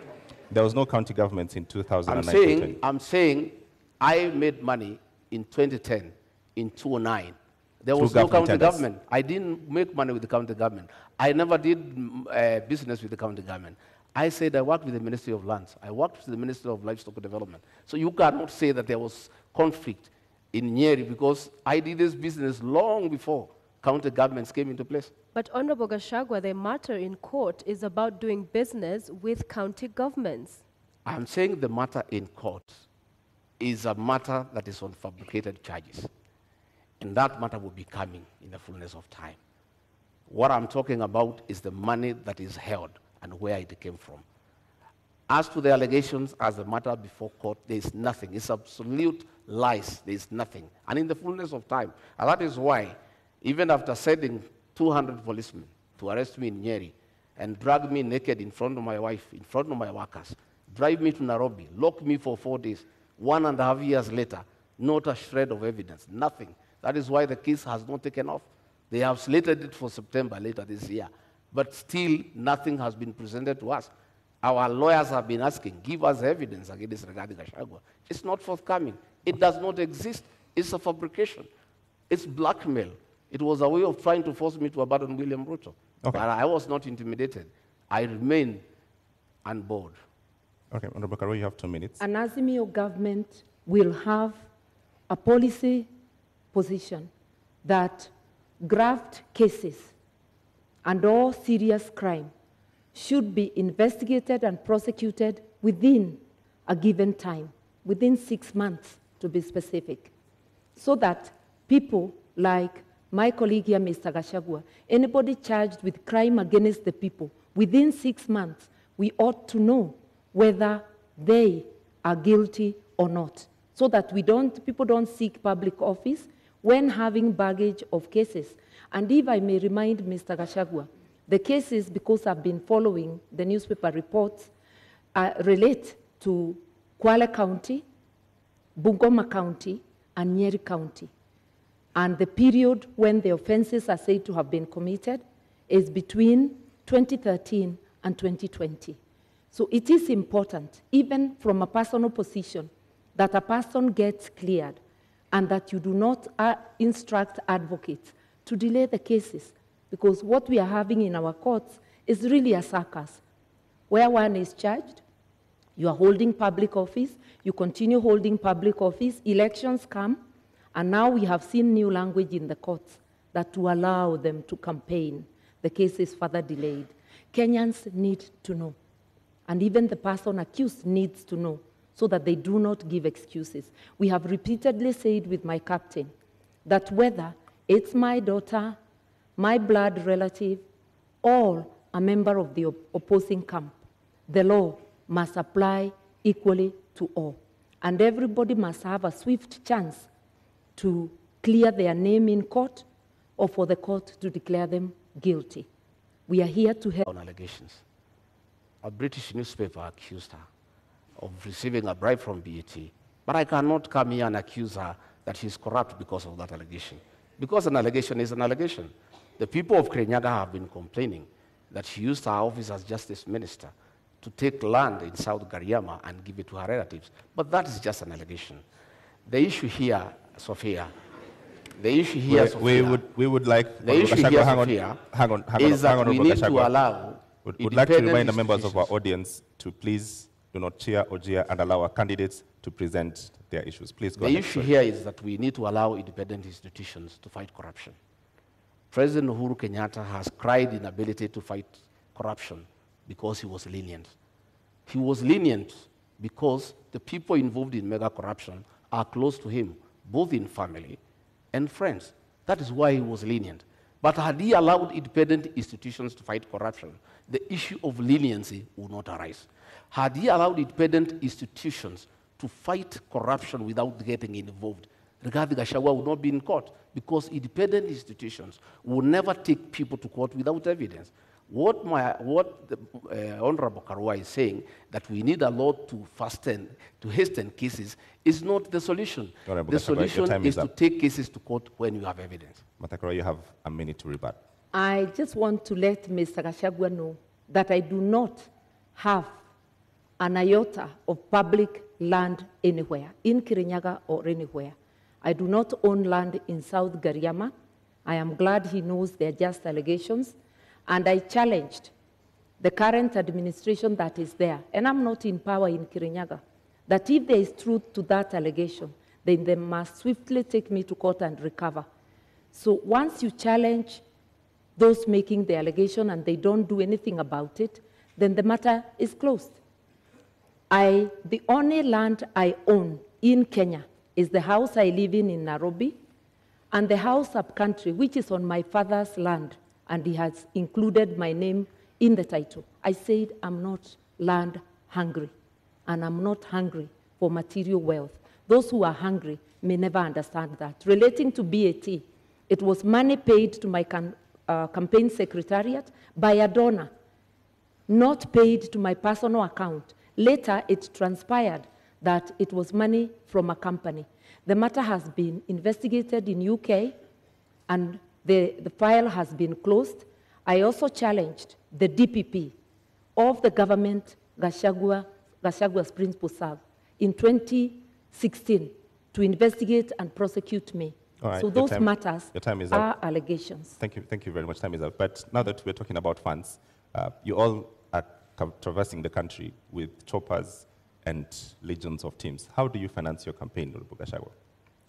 There was no county governments in two thousand nine. I'm saying, I'm saying I made money in twenty ten, in two thousand nine. There was no county government. I didn't make money with the county government. I never did uh, business with the county government. I said I worked with the Ministry of Lands. I worked with the Ministry of Livestock Development. So you cannot say that there was conflict in Nyeri because I did this business long before county governments came into place. But Honorable Gachagua, the matter in court is about doing business with county governments. I'm saying the matter in court is a matter that is on fabricated charges. And that matter will be coming in the fullness of time. What I'm talking about is the money that is held and where it came from. As to the allegations as a matter before court, there is nothing. It's absolute lies. There is nothing. And in the fullness of time. And that is why, even after sending two hundred policemen to arrest me in Nyeri and drag me naked in front of my wife, in front of my workers, drive me to Nairobi, lock me for four days, one and a half years later, not a shred of evidence, nothing. That is why the case has not taken off. They have slated it for September later this year. But still, nothing has been presented to us. Our lawyers have been asking, give us evidence against Rigathi Gachagua. It's not forthcoming. It does not exist. It's a fabrication. It's blackmail. It was a way of trying to force me to abandon William Ruto. Okay. But I was not intimidated. I remain unbored. Okay, Honorable Karua, you have two minutes. An Azimio government will have a policy position that graft cases and all serious crime should be investigated and prosecuted within a given time, within six months to be specific, so that people like my colleague here, Mister Gachagua, anybody charged with crime against the people, within six months, we ought to know whether they are guilty or not, so that we don't, people don't seek public office when having baggage of cases. And if I may remind Mister Gachagua, the cases, because I've been following the newspaper reports, uh, relate to Kwale County, Bungoma County, and Nyeri County. And the period when the offenses are said to have been committed is between twenty thirteen and twenty twenty. So it is important, even from a personal position, that a person gets cleared, and that you do not uh, instruct advocates to delay the cases, because what we are having in our courts is really a circus, where one is charged, you are holding public office, you continue holding public office, elections come, and now we have seen new language in the courts that to allow them to campaign, the case is further delayed. Kenyans need to know, and even the person accused needs to know, so that they do not give excuses. We have repeatedly said with my captain that whether it's my daughter, my blood relative, or a member of the op opposing camp, the law must apply equally to all. And everybody must have a swift chance to clear their name in court or for the court to declare them guilty. We are here to help. On allegations, a British newspaper accused her of receiving a bribe from B E T, but I cannot come here and accuse her that she's corrupt because of that allegation. Because an allegation is an allegation. The people of Kirinyaga have been complaining that she used her office as justice minister to take land in South Garyama and give it to her relatives. But that is just an allegation. The issue here, Sophia, the issue here, we, Sophia, we would, we would like, the issue here, hang on, Sophia, hang on, hang on, is hang on, that we need to allow. Would, would like to remind the members of our audience to please do not cheer or jeer and allow our candidates to present their issues. Please go ahead. The issue here is that we need to allow independent institutions to fight corruption. President Uhuru Kenyatta has cried inability to fight corruption because he was lenient. He was lenient because the people involved in mega corruption are close to him, both in family and friends. That is why he was lenient. But had he allowed independent institutions to fight corruption, the issue of leniency would not arise. Had he allowed independent institutions to fight corruption without getting involved, Rigathi Gachagua would not be in court, because independent institutions will never take people to court without evidence. What, my, what the, uh, Honorable Karua is saying, that we need a law to fasten, to hasten cases, is not the solution. Honorable the Gachagua, solution is, is to take cases to court when you have evidence. Martha Karua, you have a minute to rebut. I just want to let Mister Gachagua know that I do not have an iota of public land anywhere, in Kirinyaga or anywhere. I do not own land in South Garyama. I am glad he knows they are just allegations. And I challenged the current administration that is there, and I'm not in power in Kirinyaga, that if there is truth to that allegation, then they must swiftly take me to court and recover. So once you challenge those making the allegation and they don't do anything about it, then the matter is closed. I, the only land I own in Kenya is the house I live in in Nairobi, and the house up country, which is on my father's land, and he has included my name in the title. I said I'm not land hungry, and I'm not hungry for material wealth. Those who are hungry may never understand that. Relating to B A T, it was money paid to my uh, campaign secretariat by a donor, not paid to my personal account. Later, it transpired that it was money from a company. The matter has been investigated in U K, and the, the file has been closed. I also challenged the D P P of the government Gachagua, Gachagua's principal served in twenty sixteen to investigate and prosecute me. All right, so those time, matters are allegations. Thank you, thank you very much. Time is up. But now that we're talking about funds, uh, you all are traversing the country with choppers and legions of teams. How do you finance your campaign, Honorable Gachagua?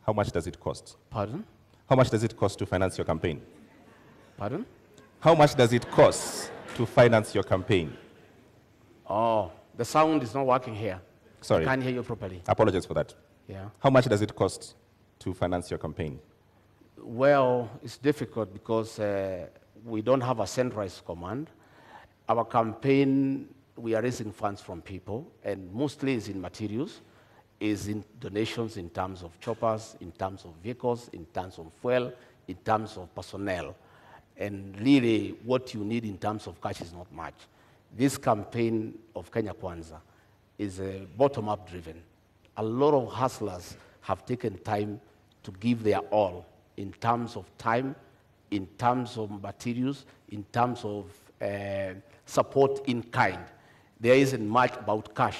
How much does it cost? Pardon? How much does it cost to finance your campaign? Pardon? How much does it cost to finance your campaign? Oh, the sound is not working here. Sorry. I can't hear you properly. Apologies for that. Yeah. How much does it cost to finance your campaign? Well, it's difficult because uh, we don't have a centralized command. Our campaign, we are raising funds from people, and mostly is in materials, is in donations in terms of choppers, in terms of vehicles, in terms of fuel, in terms of personnel. And really, what you need in terms of cash is not much. This campaign of Kenya Kwanza is a bottom-up driven. A lot of hustlers have taken time to give their all in terms of time, in terms of materials, in terms of uh, support in kind. There isn't much about cash.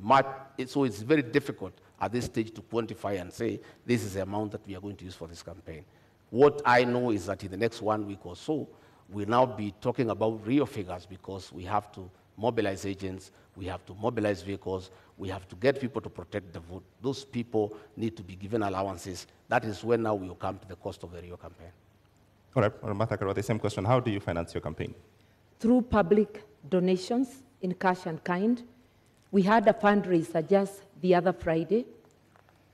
Much, so it's very difficult at this stage to quantify and say, this is the amount that we are going to use for this campaign. What I know is that in the next one week or so, we'll now be talking about real figures, because we have to mobilize agents, we have to mobilize vehicles, we have to get people to protect the vote. Those people need to be given allowances. That is when now we will come to the cost of the real campaign. All right, Martha Karua, the same question. How do you finance your campaign? Through public donations in cash and kind. We had a fundraiser just the other Friday,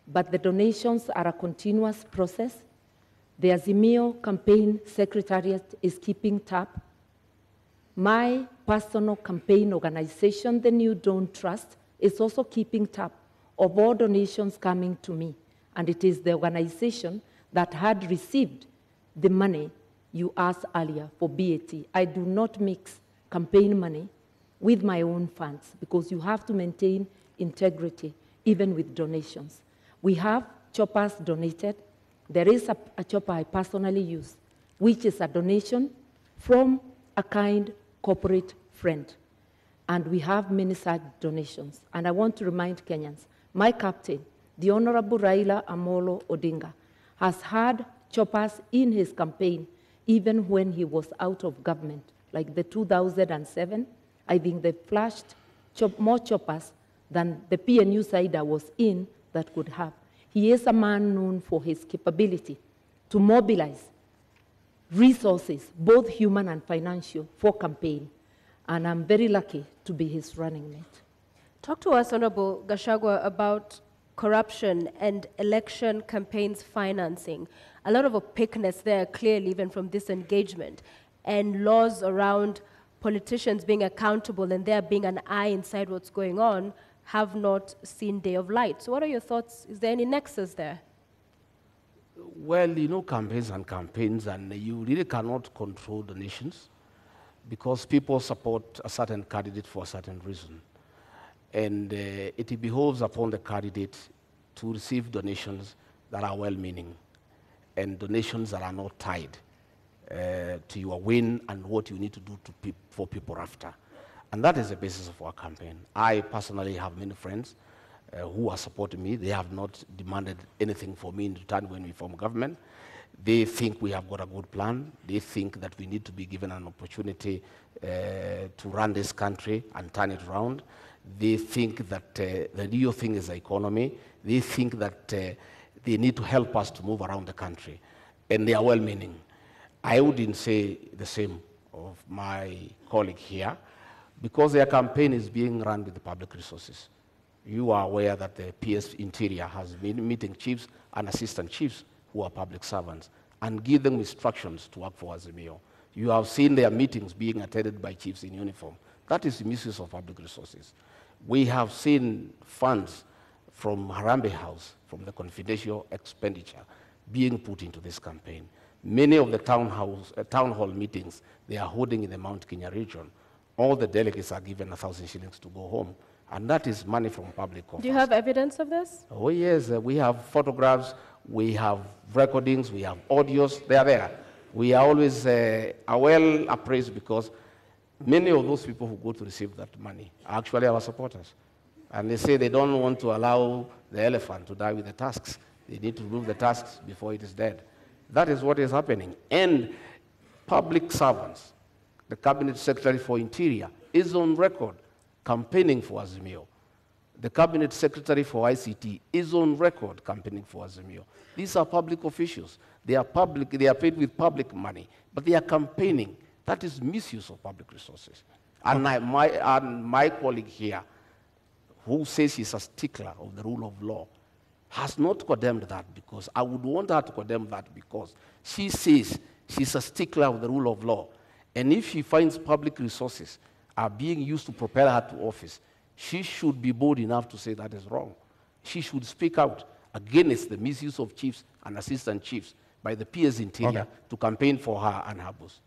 but the donations are a continuous process. The Azimio Campaign Secretariat is keeping tab. My personal campaign organization, the New Dawn Trust, is also keeping tab of all donations coming to me. And it is the organization that had received the money you asked earlier for B A T. I do not mix campaign money with my own funds because you have to maintain integrity even with donations. We have choppers donated. There is a, a chopper I personally use, which is a donation from a kind corporate friend. And we have many such donations. And I want to remind Kenyans, my captain, the Honorable Raila Amolo Odinga, has had choppers in his campaign even when he was out of government, like the two thousand seven. I think they flashed chop more choppers than the P N U side I was in that could have. He is a man known for his capability to mobilize resources, both human and financial, for campaign. And I'm very lucky to be his running mate. Talk to us, Honorable Gachagua, about corruption and election campaigns financing. A lot of opaqueness there, clearly, even from this engagement, and laws around politicians being accountable and there being an eye inside what's going on have not seen day of light. So what are your thoughts? Is there any nexus there? Well, you know, campaigns and campaigns, and you really cannot control the nations because people support a certain candidate for a certain reason. And uh, it behoves upon the candidate to receive donations that are well-meaning and donations that are not tied uh, to your win and what you need to do to pe for people after. And that is the basis of our campaign. I personally have many friends uh, who are supporting me. They have not demanded anything for me in return when we form government. They think we have got a good plan. They think that we need to be given an opportunity uh, to run this country and turn it around. They think that uh, the real thing is the economy. They think that uh, they need to help us to move around the country. And they are well-meaning. I wouldn't say the same of my colleague here, because their campaign is being run with the public resources. You are aware that the P S Interior has been meeting chiefs and assistant chiefs who are public servants and give them instructions to work for Azimio. You have seen their meetings being attended by chiefs in uniform. That is the misuse of public resources. We have seen funds from Harambee House, from the confidential expenditure, being put into this campaign. Many of the town, house, uh, town hall meetings they are holding in the Mount Kenya region, all the delegates are given a thousand shillings to go home. And that is money from public coffers. Do you have evidence of this? Oh, yes. Uh, we have photographs. We have recordings. We have audios. They are there. We are always uh, are well appraised because many of those people who go to receive that money are actually our supporters. And they say they don't want to allow the elephant to die with the tusks. They need to remove the tusks before it is dead. That is what is happening. And public servants, the Cabinet Secretary for Interior, is on record campaigning for Azimio. The Cabinet Secretary for I C T is on record campaigning for Azimio. These are public officials. They are public, they are paid with public money, but they are campaigning. That is misuse of public resources. And, I, my, and my colleague here, who says he's a stickler of the rule of law, has not condemned that because I would want her to condemn that because she says she's a stickler of the rule of law. And if she finds public resources are being used to propel her to office, she should be bold enough to say that is wrong. She should speak out against the misuse of chiefs and assistant chiefs by the P S Interior okay. to campaign for her and her boss.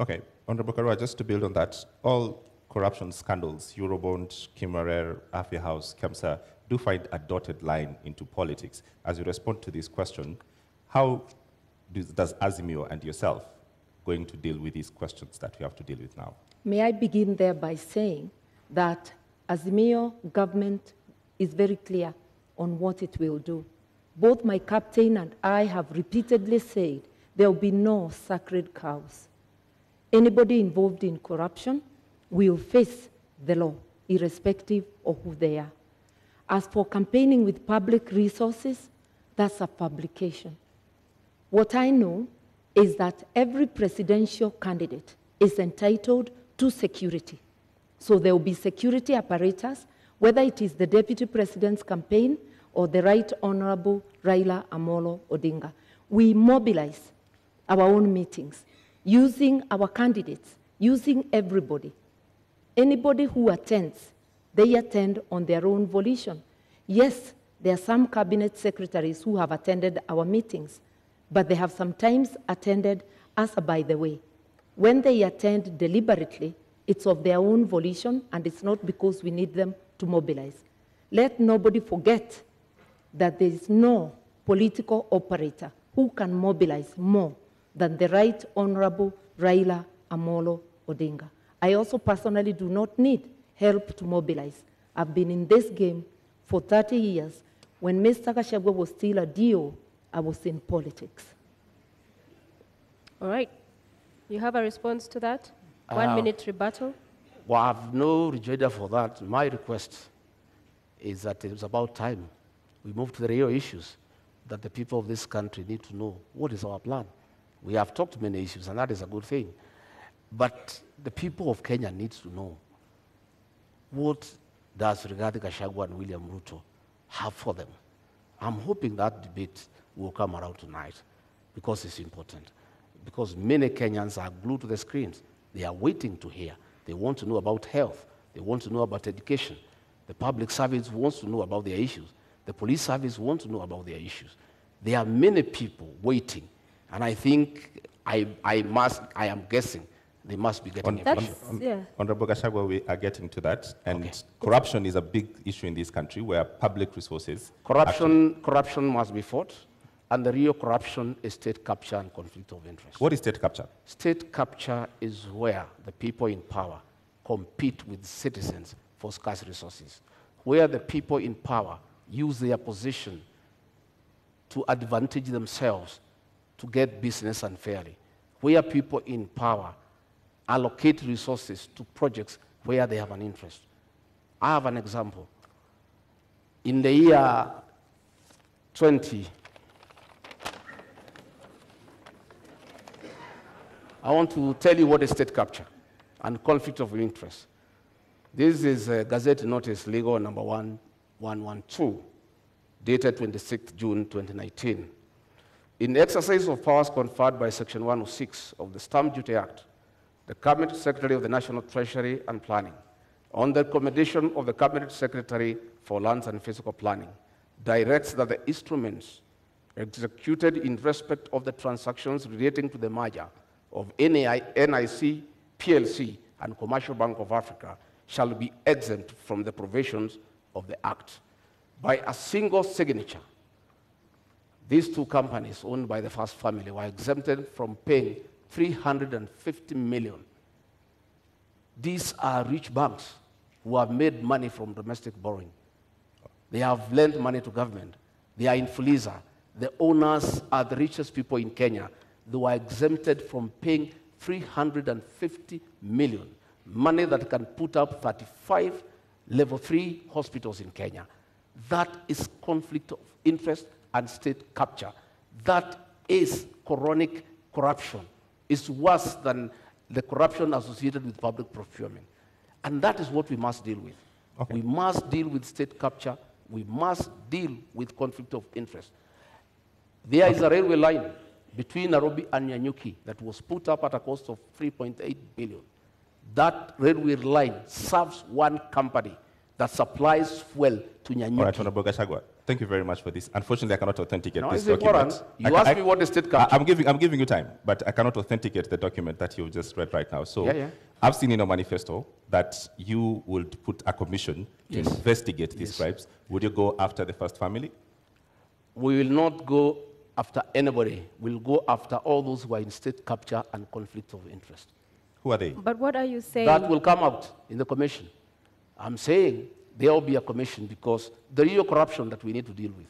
Okay, Honorable Karua, just to build on that, all corruption scandals, Eurobond, Kimarer, Afya House, KEMSA, do find a dotted line into politics. As you respond to this question, how do, does Azimio and yourself going to deal with these questions that we have to deal with now? May I begin there by saying that Azimio government is very clear on what it will do. Both my captain and I have repeatedly said there will be no sacred cows. Anybody involved in corruption will face the law, irrespective of who they are. As for campaigning with public resources, that's a publication. What I know is that every presidential candidate is entitled to security. So there will be security apparatus, whether it is the Deputy President's campaign or the Right Honorable Raila Amolo Odinga. we mobilize our own meetings, using our candidates, using everybody. Anybody who attends, they attend on their own volition. Yes, there are some cabinet secretaries who have attended our meetings, but they have sometimes attended as a by the way. When they attend deliberately, it's of their own volition, and it's not because we need them to mobilize. Let nobody forget that there is no political operator who can mobilize more than the Right Honorable Raila Amolo Odinga. I also personally do not need help to mobilize. I've been in this game for thirty years. When Mister Gachagua was still a D O, I was in politics. All right. You have a response to that? One uh, minute rebuttal? Well, I have no agenda for that. My request is that it's about time we move to the real issues that the people of this country need to know. What is our plan? We have talked many issues, and that is a good thing. But the people of Kenya need to know, what does Rigathi Gachagua and William Ruto have for them? I'm hoping that debate will come around tonight, because it's important. Because many Kenyans are glued to the screens. They are waiting to hear. They want to know about health. They want to know about education. The public service wants to know about their issues. The police service wants to know about their issues. There are many people waiting. And I think I, I must, I am guessing, they must be getting information. Yeah. Honorable Gachagua, we are getting to that. And okay. Corruption is a big issue in this country where public resources... Corruption, corruption must be fought. And the real corruption is state capture and conflict of interest. What is state capture? State capture is where the people in power compete with citizens for scarce resources, where the people in power use their position to advantage themselves to get business unfairly, where people in power allocate resources to projects where they have an interest. I have an example. In the year twenty, I want to tell you what is state capture and conflict of interest. This is a Gazette Notice Legal number one one one two, dated twenty-sixth June twenty nineteen. In the exercise of powers conferred by Section one oh six of the Stamp Duty Act, the Cabinet Secretary of the National Treasury and Planning, on the recommendation of the Cabinet Secretary for Lands and Physical Planning, directs that the instruments executed in respect of the transactions relating to the merger of N I C, P L C, and Commercial Bank of Africa shall be exempt from the provisions of the Act. By a single signature, these two companies owned by the First Family were exempted from paying three hundred fifty million dollars. These are rich banks who have made money from domestic borrowing. They have lent money to government. They are in Fuliza. The owners are the richest people in Kenya. They were exempted from paying three hundred fifty million dollars, money that can put up thirty-five level three hospitals in Kenya. That is conflict of interest and state capture. That is chronic corruption. It's worse than the corruption associated with public procurement. And that is what we must deal with. Okay. We must deal with state capture. We must deal with conflict of interest. There okay. is a railway line between Nairobi and Nanyuki that was put up at a cost of three point eight billion dollars. That railway line serves one company that supplies fuel to Nanyuki. All right, Honorable Gachagua, thank you very much for this. Unfortunately, I cannot authenticate no, this document. You I, asked I, me what the state capture. I, I'm giving, I'm giving you time, but I cannot authenticate the document that you've just read right now. So yeah, yeah. I've seen in your manifesto that you would put a commission yes. to investigate these yes. bribes. Would you go after the First Family? We will not go after anybody. We'll go after all those who are in state capture and conflict of interest. Who are they? But what are you saying? That will come out in the commission. I'm saying there will be a commission because the real corruption that we need to deal with,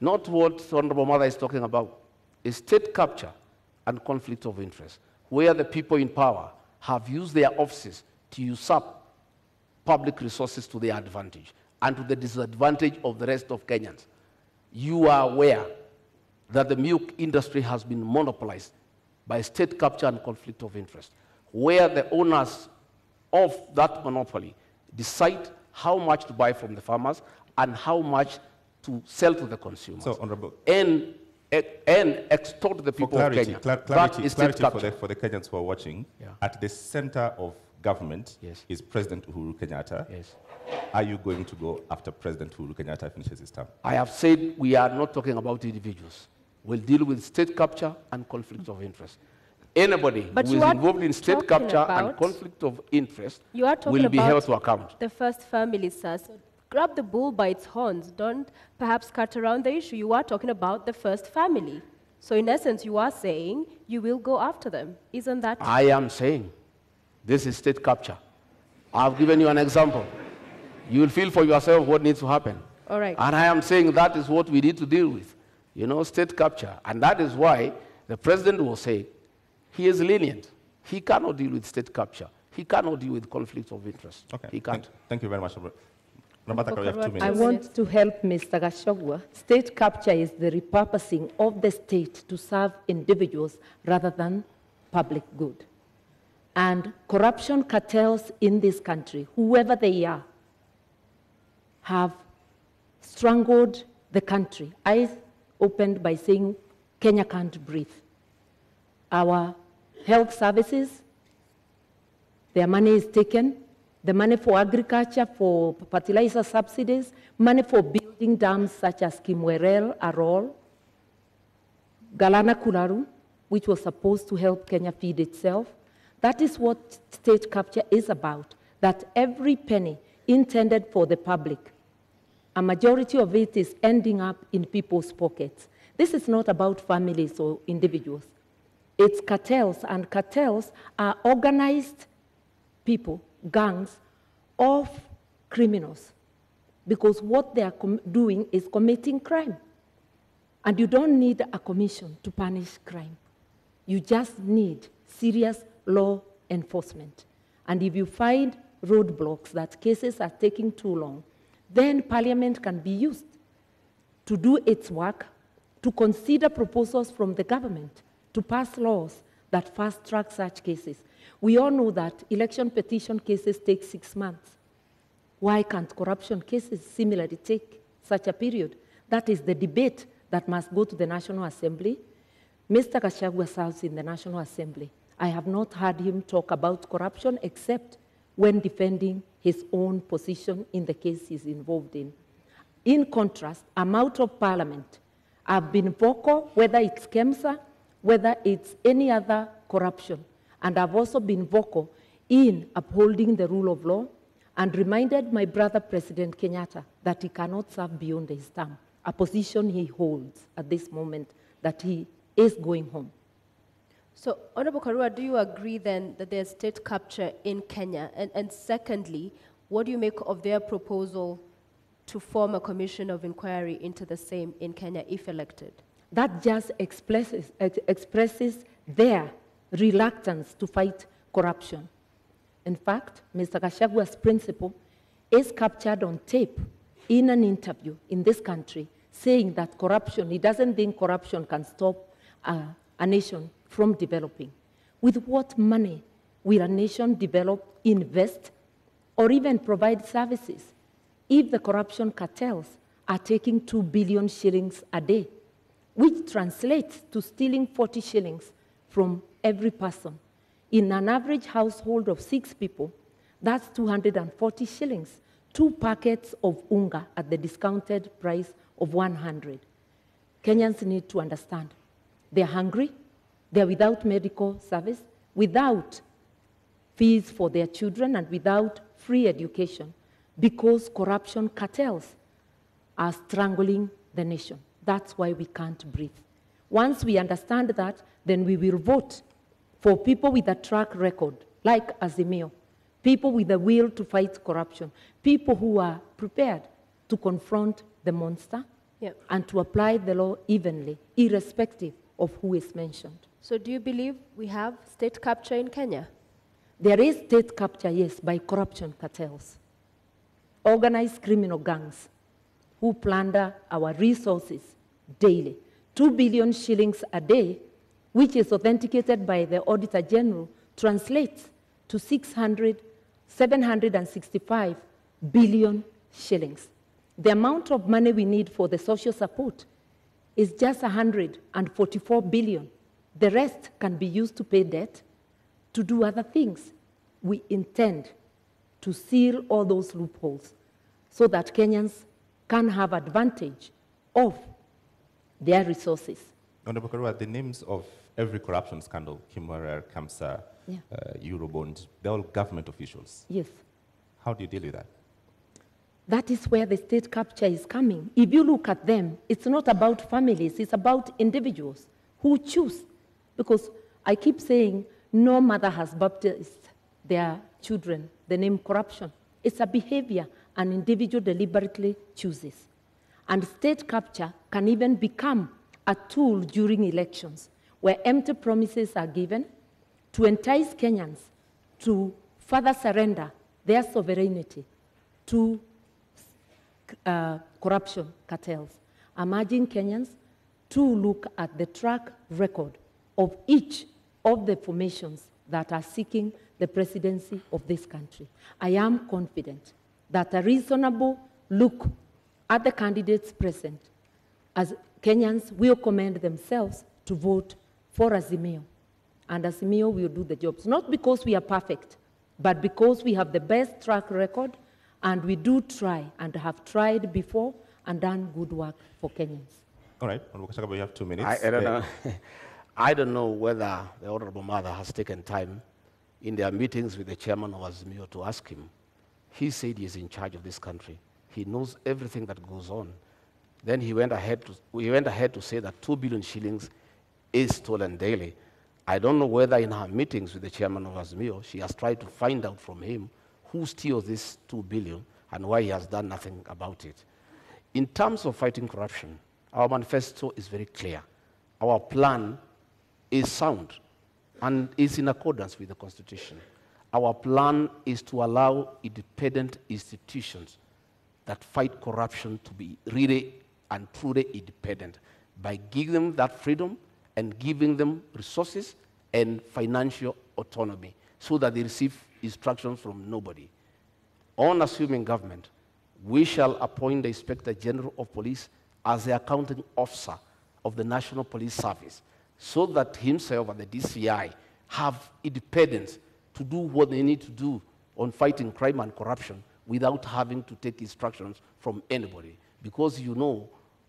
not what Honorable Mother is talking about, is state capture and conflict of interest, where the people in power have used their offices to usurp public resources to their advantage and to the disadvantage of the rest of Kenyans. You are aware that the milk industry has been monopolized by state capture and conflict of interest, where the owners of that monopoly decide how much to buy from the farmers and how much to sell to the consumers. So, Honorable. And and extort the people clarity, of Kenya. Cl clarity, that is clarity for, the, for the Kenyans who are watching, yeah. At the center of government yes. is President Uhuru Kenyatta. Yes. Are you going to go after President Uhuru Kenyatta finishes his term? I have said we are not talking about individuals. We'll deal with state capture and conflict of interest. Anybody but who is involved in state capture and conflict of interest you are will be held to account. The first family, sir. So grab the bull by its horns. Don't perhaps cut around the issue. You are talking about the first family. So in essence, you are saying you will go after them. Isn't that true? I am saying this is state capture. I've given you an example. You will feel for yourself what needs to happen. All right. And I am saying that is what we need to deal with. You know, state capture. And that is why the president will say, he is lenient. He cannot deal with state capture. He cannot deal with conflicts of interest. Okay. He can't. Thank, thank you very much. I want to help Mister Gachagua. State capture is the repurposing of the state to serve individuals rather than public good. And corruption cartels in this country, whoever they are, have strangled the country. I opened by saying Kenya can't breathe. Our health services, their money is taken, the money for agriculture, for fertilizer subsidies, money for building dams such as Kimwerel, Arol, Galana Kulalu, which was supposed to help Kenya feed itself. That is what state capture is about, that every penny intended for the public, a majority of it is ending up in people's pockets. This is not about families or individuals. It's cartels, and cartels are organized people, gangs of criminals, because what they are doing is committing crime. And you don't need a commission to punish crime. You just need serious law enforcement. And if you find roadblocks that cases are taking too long, then Parliament can be used to do its work, to consider proposals from the government, to pass laws that fast-track such cases. We all know that election petition cases take six months. Why can't corruption cases similarly take such a period? That is the debate that must go to the National Assembly. Mister Gachagua serves in the National Assembly. I have not heard him talk about corruption except when defending his own position in the case he's involved in. In contrast, I'm out of Parliament. I've been vocal, whether it's KEMSA, whether it's any other corruption. And I've also been vocal in upholding the rule of law and reminded my brother, President Kenyatta, that he cannot serve beyond his term, a position he holds at this moment that he is going home. So, Honorable Karua, do you agree then that there's state capture in Kenya? And, and secondly, what do you make of their proposal to form a commission of inquiry into the same in Kenya if elected? That just expresses, expresses their reluctance to fight corruption. In fact, Mister Gachagua's principle is captured on tape in an interview in this country saying that corruption, he doesn't think corruption can stop uh, a nation from developing. With what money will a nation develop, invest, or even provide services if the corruption cartels are taking two billion shillings a day, which translates to stealing forty shillings from every person. In an average household of six people, that's two hundred forty shillings, two packets of unga at the discounted price of one hundred. Kenyans need to understand. They're hungry, they're without medical service, without fees for their children, and without free education, because corruption cartels are strangling the nation. That's why we can't breathe. Once we understand that, then we will vote for people with a track record, like Azimio, people with the will to fight corruption, people who are prepared to confront the monster yep. and to apply the law evenly, irrespective of who is mentioned. So do you believe we have state capture in Kenya? There is state capture, yes, by corruption cartels, organized criminal gangs who plunder our resources daily. Two billion shillings a day, which is authenticated by the Auditor General, translates to six hundred, seven hundred sixty-five billion shillings. The amount of money we need for the social support is just one hundred forty-four billion. The rest can be used to pay debt, to do other things. We intend to seal all those loopholes so that Kenyans can have advantage of their resources. Honorable Karua, the names of every corruption scandal, Kimwera, KEMSA, yeah. uh, Eurobond, they're all government officials. Yes. How do you deal with that? That is where the state capture is coming. If you look at them, it's not about families, it's about individuals who choose. Because I keep saying, no mother has baptized their children the name corruption. It's a behavior an individual deliberately chooses. And state capture can even become a tool during elections, where empty promises are given to entice Kenyans to further surrender their sovereignty to uh, corruption cartels. I'm urging Kenyans to look at the track record of each of the formations that are seeking the presidency of this country. I am confident that a reasonable look at the candidates present, as Kenyans will commend themselves to vote for Azimio. And Azimio will do the jobs, not because we are perfect, but because we have the best track record, and we do try and have tried before and done good work for Kenyans. All right, you have two minutes. I, I, don't, know. I don't know whether the Honorable Mother has taken time in their meetings with the chairman of Azimio to ask him. He said he's in charge of this country. He knows everything that goes on. Then he went ahead to, he went ahead to say that two billion shillings is stolen daily. I don't know whether in her meetings with the chairman of Azimio, she has tried to find out from him who steals this two billion and why he has done nothing about it. In terms of fighting corruption, our manifesto is very clear. Our plan is sound and is in accordance with the Constitution. Our plan is to allow independent institutions that fight corruption to be really and truly independent by giving them that freedom and giving them resources and financial autonomy so that they receive instructions from nobody. On assuming government, we shall appoint the Inspector General of Police as the accounting officer of the National Police Service so that himself and the D C I have independence to do what they need to do on fighting crime and corruption without having to take instructions from anybody. Because you know,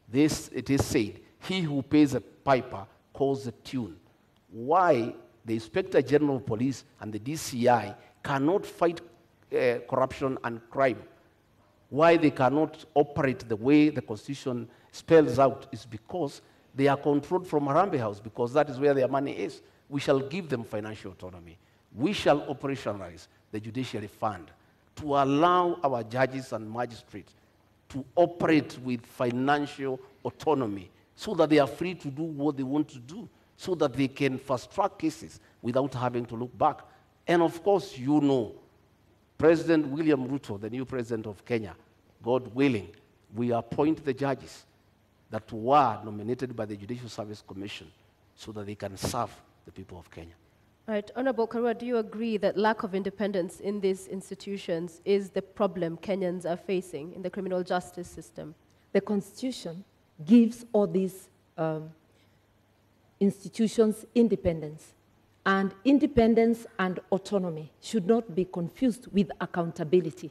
this, it is said, he who pays a piper calls the tune. Why the Inspector General of Police and the D C I cannot fight uh, corruption and crime, why they cannot operate the way the Constitution spells out is because they are controlled from Harambee House, because that is where their money is. We shall give them financial autonomy. We shall operationalize the judiciary fund to allow our judges and magistrates to operate with financial autonomy so that they are free to do what they want to do, so that they can fast-track cases without having to look back. And of course, you know, President William Ruto, the new president of Kenya, God willing, we appoint the judges that were nominated by the Judicial Service Commission so that they can serve the people of Kenya. All right, Honorable Karua, do you agree that lack of independence in these institutions is the problem Kenyans are facing in the criminal justice system? The Constitution gives all these um, institutions independence, and independence and autonomy should not be confused with accountability.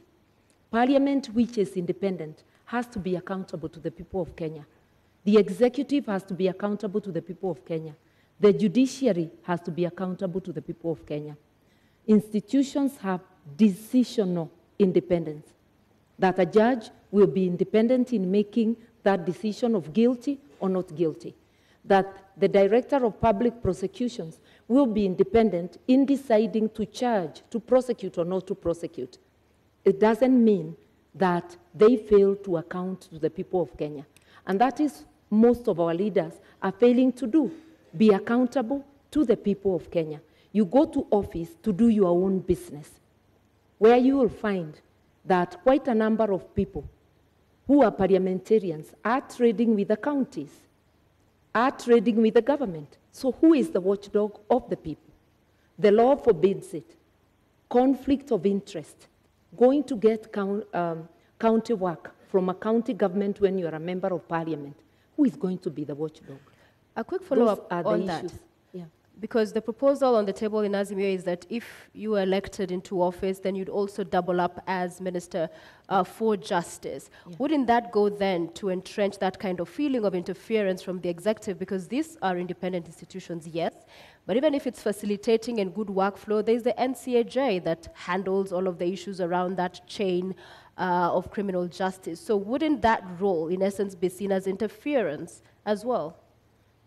Parliament, which is independent, has to be accountable to the people of Kenya. The executive has to be accountable to the people of Kenya. The judiciary has to be accountable to the people of Kenya. Institutions have decisional independence, that a judge will be independent in making that decision of guilty or not guilty, that the director of public prosecutions will be independent in deciding to charge, to prosecute or not to prosecute. It doesn't mean that they fail to account to the people of Kenya. And that is most of our leaders are failing to do. Be accountable to the people of Kenya. You go to office to do your own business, where you will find that quite a number of people who are parliamentarians are trading with the counties, are trading with the government. So who is the watchdog of the people? The law forbids it. Conflict of interest. Going to get count, um, county work from a county government when you are a member of parliament. who is going to be the watchdog? A quick follow-up on that. Issues. Yeah. Because the proposal on the table in Azimio is that if you were elected into office, then you'd also double up as Minister uh, for Justice. Yeah. Wouldn't that go then to entrench that kind of feeling of interference from the executive? Because these are independent institutions, yes. But even if it's facilitating and good workflow, there's the N C A J that handles all of the issues around that chain uh, of criminal justice. So wouldn't that role, in essence, be seen as interference as well?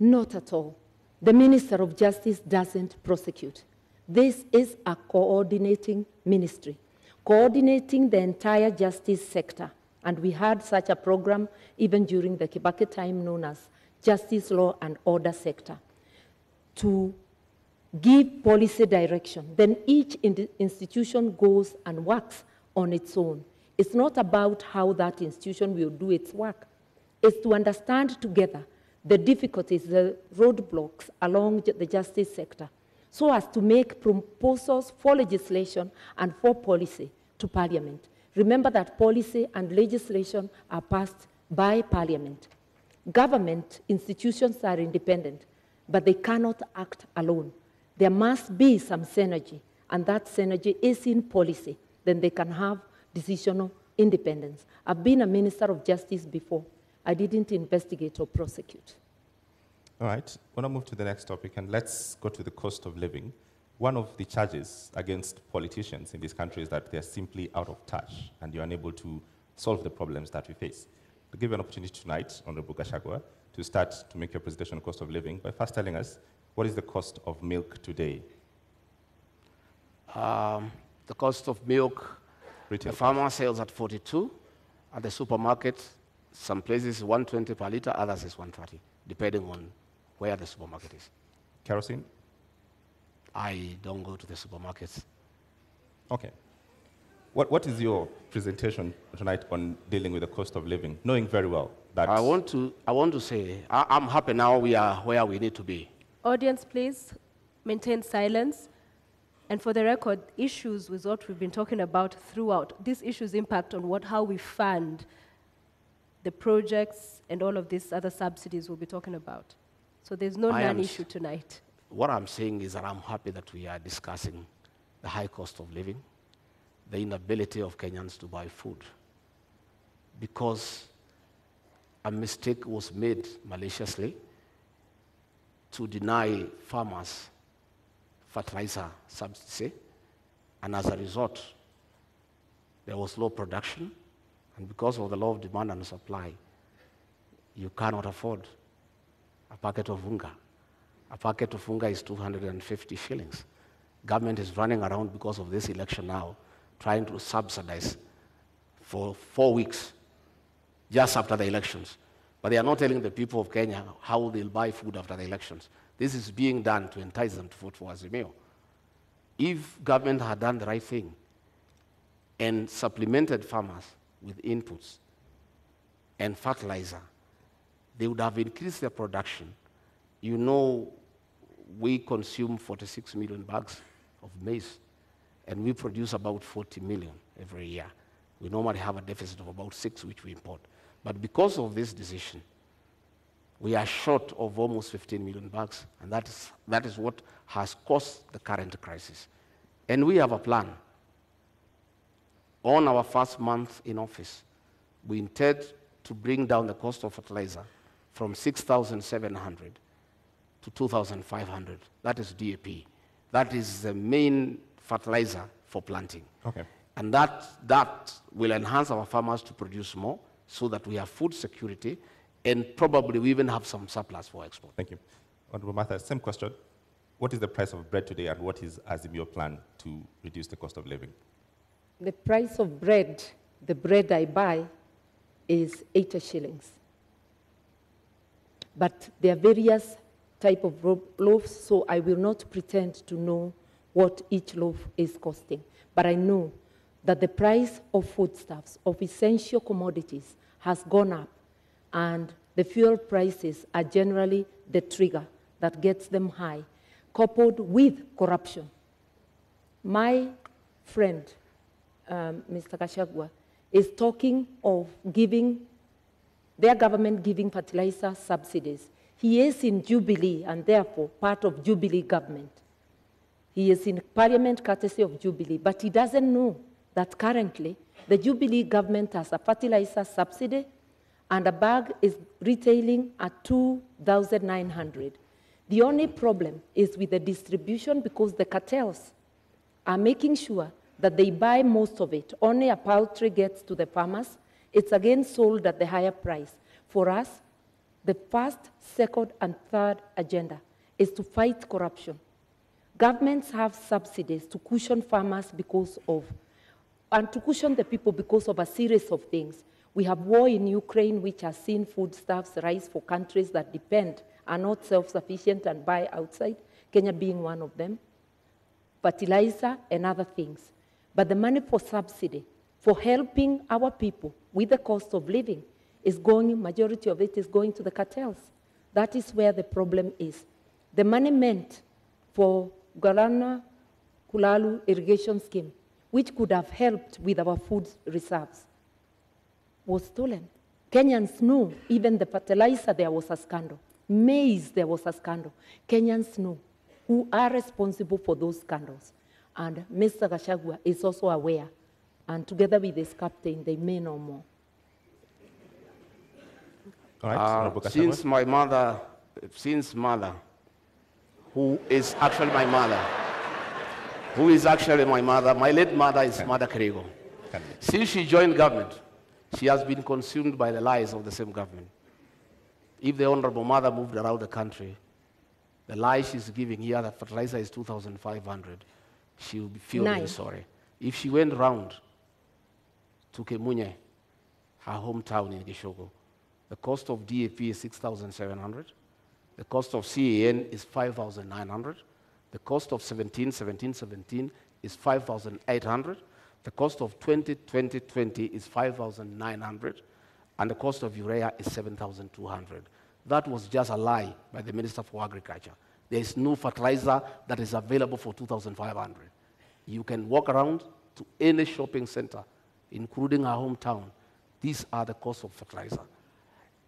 Not at all. The Minister of Justice doesn't prosecute. This is a coordinating ministry, coordinating the entire justice sector. And we had such a program even during the Kibaki time known as Justice, Law and Order Sector, to give policy direction. Then each in institution goes and works on its own. It's not about how that institution will do its work. It's to understand together the difficulties, the roadblocks along the justice sector, so as to make proposals for legislation and for policy to Parliament. Remember that policy and legislation are passed by Parliament. Government institutions are independent, but they cannot act alone. There must be some synergy, and that synergy is in policy. Then they can have decisional independence. I've been a Minister of Justice before. I didn't investigate or prosecute. All right, I want to move to the next topic, and let's go to the cost of living. One of the charges against politicians in this country is that they're simply out of touch and you're unable to solve the problems that we face. I'll give you an opportunity tonight, Honorable Gachagua, to start to make your presentation on cost of living by first telling us, what is the cost of milk today? Um, the cost of milk, Retail. The farmer sells at forty-two, at the supermarket, some places one twenty per liter, others is one thirty, depending on where the supermarket is. Kerosene? I don't go to the supermarkets. Okay. What, what is your presentation tonight on dealing with the cost of living, knowing very well that... I want to, I want to say, I, I'm happy now we are where we need to be. Audience, please maintain silence. And for the record, issues with what we've been talking about throughout, these issues impact on what, how we fund the projects and all of these other subsidies we'll be talking about. So there's no non-issue tonight. What I'm saying is that I'm happy that we are discussing the high cost of living, the inability of Kenyans to buy food, because a mistake was made maliciously to deny farmers fertilizer subsidy, and as a result, there was low production. And because of the law of demand and supply, you cannot afford a packet of unga. A packet of unga is two hundred fifty shillings. Government is running around because of this election now, trying to subsidize for four weeks, just after the elections. But they are not telling the people of Kenya how they'll buy food after the elections. This is being done to entice them to vote for Azimio. If government had done the right thing and supplemented farmers with inputs and fertilizer, they would have increased their production. You know, we consume forty-six million bags of maize, and we produce about forty million every year. We normally have a deficit of about six, which we import. But because of this decision, we are short of almost fifteen million bags, and that is, that is what has caused the current crisis. And we have a plan. On our first month in office, we intend to bring down the cost of fertilizer from six thousand seven hundred to two thousand five hundred. That is D A P. That is the main fertilizer for planting. Okay. And that, that will enhance our farmers to produce more so that we have food security and probably we even have some surplus for export. Thank you. Honorable Martha, same question. What is the price of bread today and what is Azimio plan to reduce the cost of living? The price of bread, the bread I buy, is eighty shillings. But there are various type of loaves, so I will not pretend to know what each loaf is costing. But I know that the price of foodstuffs, of essential commodities, has gone up, and the fuel prices are generally the trigger that gets them high, coupled with corruption. My friend, Um, Mister Gachagua, is talking of giving their government giving fertilizer subsidies. He is in Jubilee and therefore part of Jubilee government. He is in Parliament courtesy of Jubilee, but he doesn't know that currently the Jubilee government has a fertilizer subsidy and a bag is retailing at two thousand nine hundred dollars. The only problem is with the distribution because the cartels are making sure that they buy most of it. Only a poultry gets to the farmers. It's again sold at the higher price. For us, the first, second, and third agenda is to fight corruption. Governments have subsidies to cushion farmers because of, and to cushion the people because of a series of things. We have war in Ukraine, which has seen foodstuffs rise for countries that depend, are not self-sufficient and buy outside, Kenya being one of them, fertilizer and other things. But the money for subsidy, for helping our people with the cost of living, is going, majority of it is going to the cartels. That is where the problem is. The money meant for Galana Kulalu irrigation scheme, which could have helped with our food reserves, was stolen. Kenyans know, even the fertilizer, there was a scandal. Maize, there was a scandal. Kenyans know who are responsible for those scandals. And Mister Gachagua is also aware. And together with his captain, they may know more. Uh, since my mother, since mother, who is actually my mother, who is actually my mother, my late mother is Martha Karua. Since she joined government, she has been consumed by the lies of the same government. If the Honorable Mother moved around the country, the lie she's giving here, that fertilizer is two thousand five hundred, she will be feeling sorry. If she went round to Kemunye, her hometown in Gishogo, the cost of D A P is six thousand seven hundred. The cost of C A N is five thousand nine hundred. The cost of seventeen, seventeen, seventeen is five thousand eight hundred. The cost of twenty, twenty, twenty is five thousand nine hundred. And the cost of urea is seven thousand two hundred. That was just a lie by the Minister for Agriculture. There is no fertilizer that is available for two thousand five hundred. You can walk around to any shopping center, including our hometown. These are the costs of fertilizer.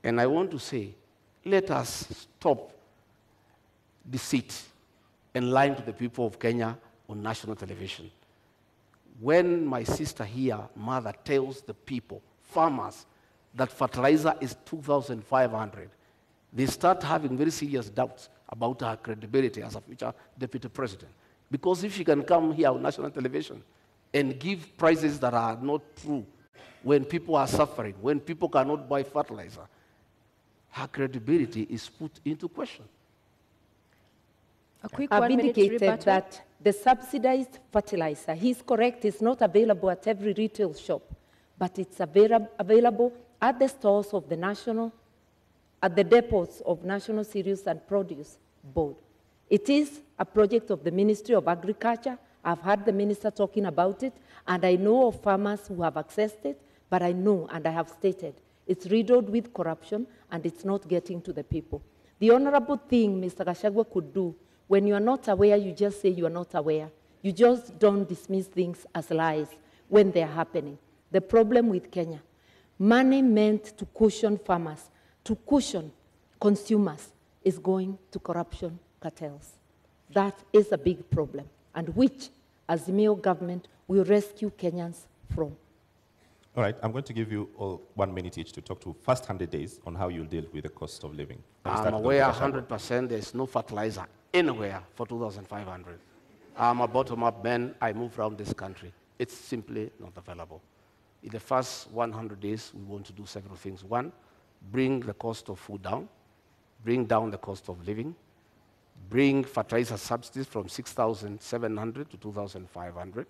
And I want to say, let us stop deceit and lying to the people of Kenya on national television. When my sister here, mother, tells the people, farmers, that fertilizer is two thousand five hundred, they start having very serious doubts about her credibility as a future deputy president. Because if she can come here on national television and give prices that are not true, when people are suffering, when people cannot buy fertilizer, her credibility is put into question. A quick I've indicated that the subsidized fertilizer, he's correct, is not available at every retail shop, but it's avail available at the stores of the national, at the depots of National Cereals and Produce Board. It is a project of the Ministry of Agriculture. I've heard the minister talking about it, and I know of farmers who have accessed it, but I know and I have stated it's riddled with corruption and it's not getting to the people. The honorable thing Mister Gachagua could do, when you are not aware, you just say you are not aware. You just don't dismiss things as lies when they're happening. The problem with Kenya, money meant to cushion farmers, to cushion consumers, is going to corruption cartels. That is a big problem, and which, as Azimio government, will rescue Kenyans from. All right, I'm going to give you all one minute each to talk to first one hundred days on how you'll deal with the cost of living. I'm aware one hundred percent there's no fertilizer anywhere for two thousand five hundred. I'm a bottom-up man. I move around this country. It's simply not available. In the first one hundred days, we want to do several things. One, bring the cost of food down, bring down the cost of living, bring fertilizer subsidies from six thousand seven hundred to two thousand five hundred.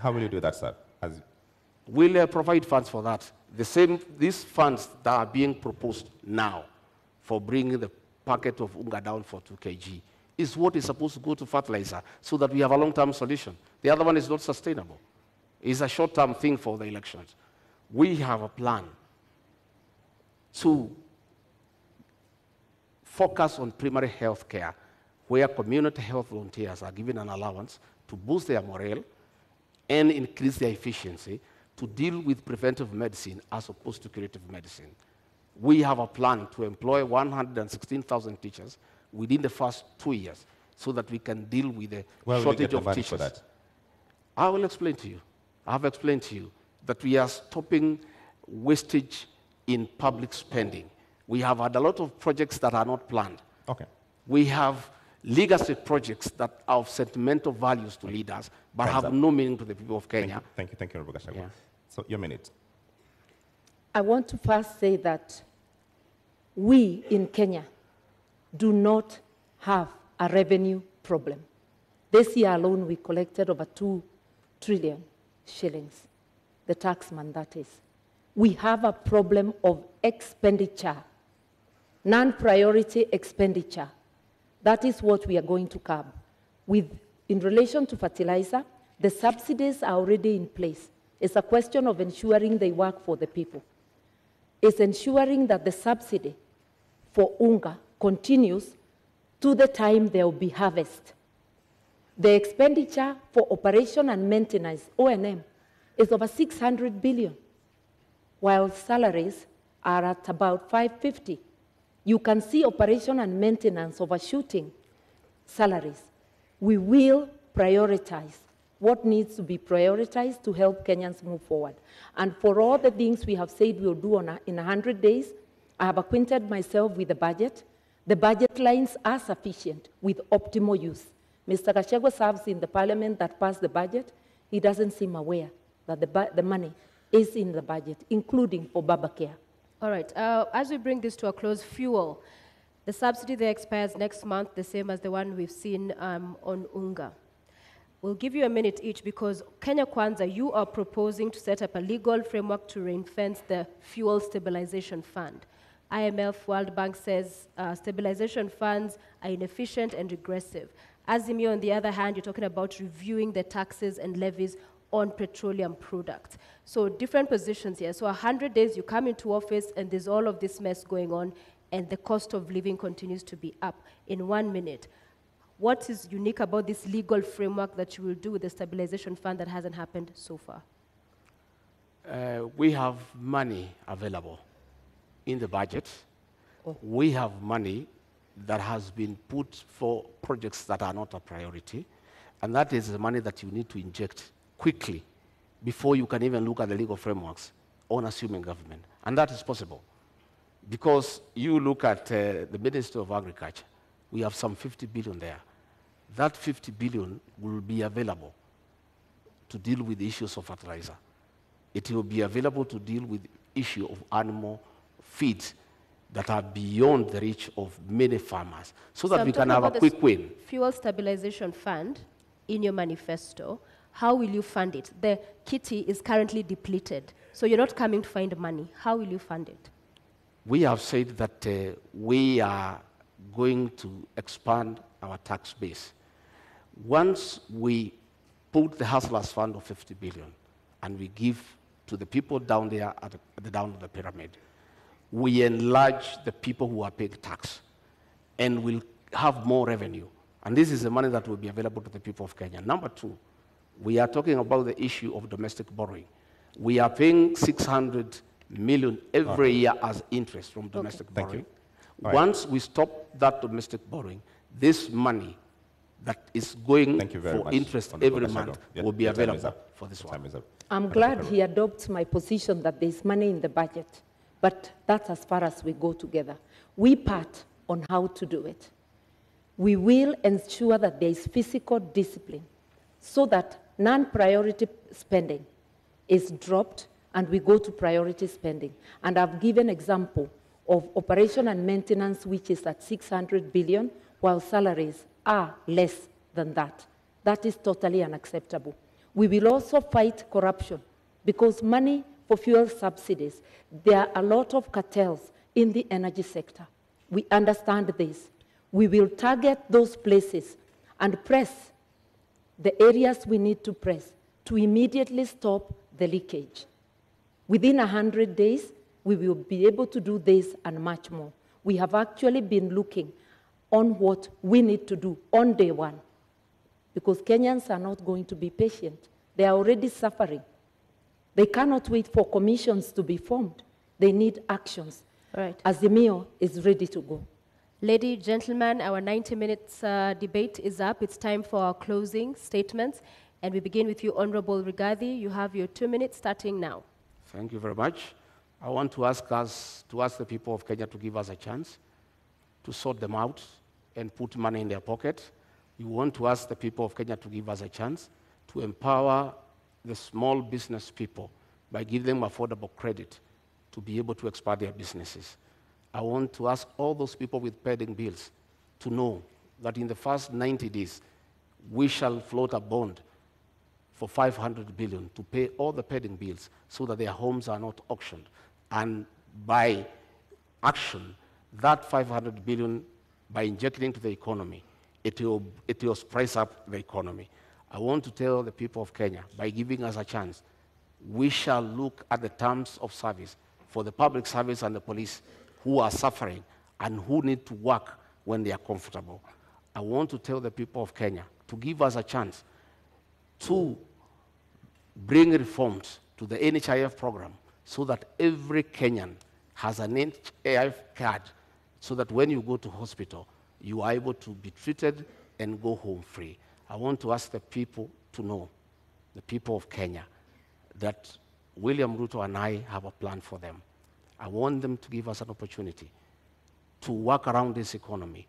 How will you do that, sir? As We'll uh, provide funds for that. The same, these funds that are being proposed now for bringing the packet of unga down for two kilograms is what is supposed to go to fertilizer so that we have a long-term solution. The other one is not sustainable. It's a short-term thing for the elections. We have a plan to focus on primary health care, where community health volunteers are given an allowance to boost their morale and increase their efficiency to deal with preventive medicine as opposed to curative medicine. we have a plan to employ one hundred sixteen thousand teachers within the first two years so that we can deal with the well, shortage the of teachers. That? I will explain to you. I have explained to you that we are stopping wastage in public spending. We have had a lot of projects that are not planned. Okay. We have legacy projects that are of sentimental values to leaders, but Time's have up. no meaning to the people of Kenya. Thank you, thank you, thank you Gachagua. Yeah. So, your minute. I want to first say that we in Kenya do not have a revenue problem. This year alone, we collected over two trillion shillings, the tax man that is. We have a problem of expenditure, non-priority expenditure. That is what we are going to curb. With, in relation to fertilizer, the subsidies are already in place. It's a question of ensuring they work for the people. It's ensuring that the subsidy for UNGA continues to the time there will be harvest. The expenditure for operation and maintenance, O and M, is over six hundred billion, while salaries are at about five fifty. You can see operation and maintenance overshooting salaries. We will prioritize what needs to be prioritized to help Kenyans move forward. And for all the things we have said we'll do on a, in one hundred days, I have acquainted myself with the budget. The budget lines are sufficient with optimal use. Mister Gachagua serves in the parliament that passed the budget. He doesn't seem aware that the, the money is in the budget, including for Babacare. All right. Uh, as we bring this to a close, fuel. The subsidy there expires next month, the same as the one we've seen um, on UNGA. We'll give you a minute each because Kenya Kwanza, you are proposing to set up a legal framework to ring-fence the Fuel Stabilization Fund. I M F World Bank says uh, stabilization funds are inefficient and regressive. Azimio, on the other hand, you're talking about reviewing the taxes and levies on petroleum products. So different positions here. So one hundred days, you come into office, and there's all of this mess going on, and the cost of living continues to be up. In one minute, what is unique about this legal framework that you will do with the stabilization fund that hasn't happened so far? Uh, we have money available in the budget. Oh. We have money that has been put for projects that are not a priority, and that is the money that you need to inject quickly before you can even look at the legal frameworks on assuming government. And that is possible because you look at uh, the Ministry of Agriculture, we have some fifty billion there. That fifty billion will be available to deal with the issues of fertilizer. It will be available to deal with the issue of animal feeds that are beyond the reach of many farmers so that so we can have a quick win. Fuel Stabilization Fund in your manifesto, how will you fund it? The kitty is currently depleted, so you're not coming to find money. How will you fund it? We have said that uh, we are going to expand our tax base. Once we put the Hustlers Fund of fifty billion and we give to the people down there at the, at the down of the pyramid, we enlarge the people who are paying tax and will have more revenue. And this is the money that will be available to the people of Kenya. Number two, we are talking about the issue of domestic borrowing. We are paying six hundred million every okay. year as interest from domestic okay. borrowing. Once right. we stop that domestic borrowing, this money that is going for interest every month yeah, will be available for this one. I'm glad he adopts my position that there's money in the budget, but that's as far as we go together. We part on how to do it. We will ensure that there is fiscal discipline so that non-priority spending is dropped and we go to priority spending. And I've given example of operation and maintenance, which is at six hundred billion, while salaries are less than that. That is totally unacceptable. We will also fight corruption because money for fuel subsidies, there are a lot of cartels in the energy sector. We understand this. We will target those places and press the areas we need to press to immediately stop the leakage. Within one hundred days, we will be able to do this and much more. We have actually been looking on what we need to do on day one because Kenyans are not going to be patient. They are already suffering. They cannot wait for commissions to be formed. They need actions. Right. Azimio is ready to go. Ladies, gentlemen, our ninety minutes uh, debate is up. It's time for our closing statements. And we begin with you, Honorable Rigathi. You have your two minutes starting now. Thank you very much. I want to ask us, to ask the people of Kenya to give us a chance to sort them out and put money in their pocket. We want to ask the people of Kenya to give us a chance to empower the small business people by giving them affordable credit to be able to expand their businesses. I want to ask all those people with pending bills to know that in the first ninety days, we shall float a bond for five hundred billion dollars to pay all the pending bills so that their homes are not auctioned. And by action, that five hundred billion dollars, by injecting into the economy, it will, it will spice up the economy. I want to tell the people of Kenya, by giving us a chance, we shall look at the terms of service for the public service and the police who are suffering and who need to work when they are comfortable. I want to tell the people of Kenya to give us a chance to bring reforms to the N H I F program so that every Kenyan has an N H I F card so that when you go to hospital, you are able to be treated and go home free. I want to ask the people to know, the people of Kenya, that William Ruto and I have a plan for them. I want them to give us an opportunity to work around this economy,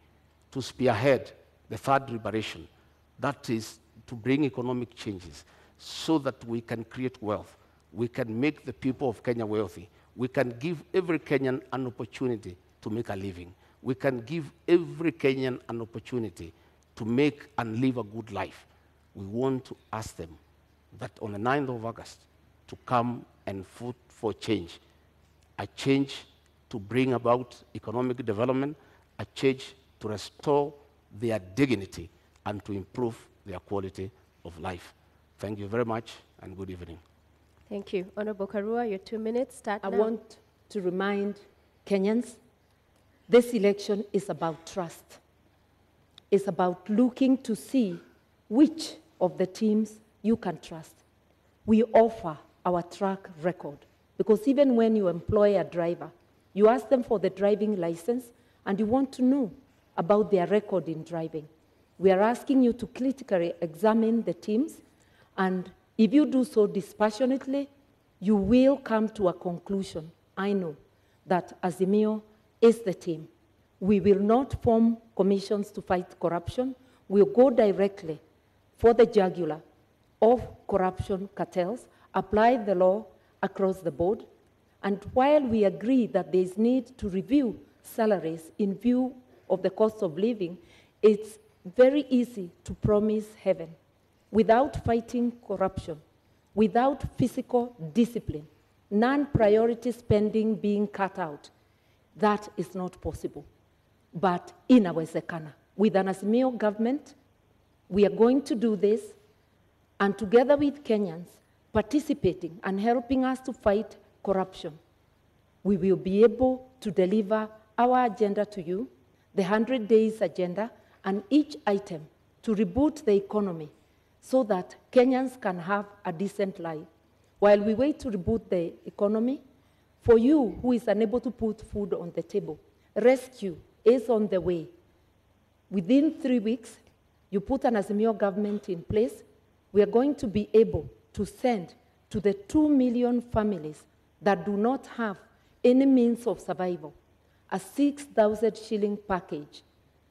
to spearhead the third liberation, that is to bring economic changes so that we can create wealth. We can make the people of Kenya wealthy. We can give every Kenyan an opportunity to make a living. We can give every Kenyan an opportunity to make and live a good life. We want to ask them that on the ninth of August, to come and vote for change, a change to bring about economic development, a change to restore their dignity and to improve their quality of life. Thank you very much and good evening. Thank you. Honorable Karua, your two minutes start I now. Want to remind Kenyans, this election is about trust. It's about looking to see which of the teams you can trust. We offer our track record, because even when you employ a driver, you ask them for the driving license and you want to know about their record in driving. We are asking you to critically examine the teams, and if you do so dispassionately, you will come to a conclusion. I know that Azimio is the team. We will not form commissions to fight corruption. We'll go directly for the jugular of corruption cartels, apply the law across the board, and while we agree that there is need to review salaries in view of the cost of living, it's very easy to promise heaven. Without fighting corruption, without fiscal discipline, non-priority spending being cut out, that is not possible. But in Awezekana, with an Azimio government, we are going to do this, and together with Kenyans participating and helping us to fight corruption, we will be able to deliver our agenda to you, the hundred days agenda, and each item to reboot the economy so that Kenyans can have a decent life. While we wait to reboot the economy, for you who is unable to put food on the table, rescue is on the way. Within three weeks, you put an Azimio government in place, we are going to be able to send to the two million families that do not have any means of survival a six thousand shilling package,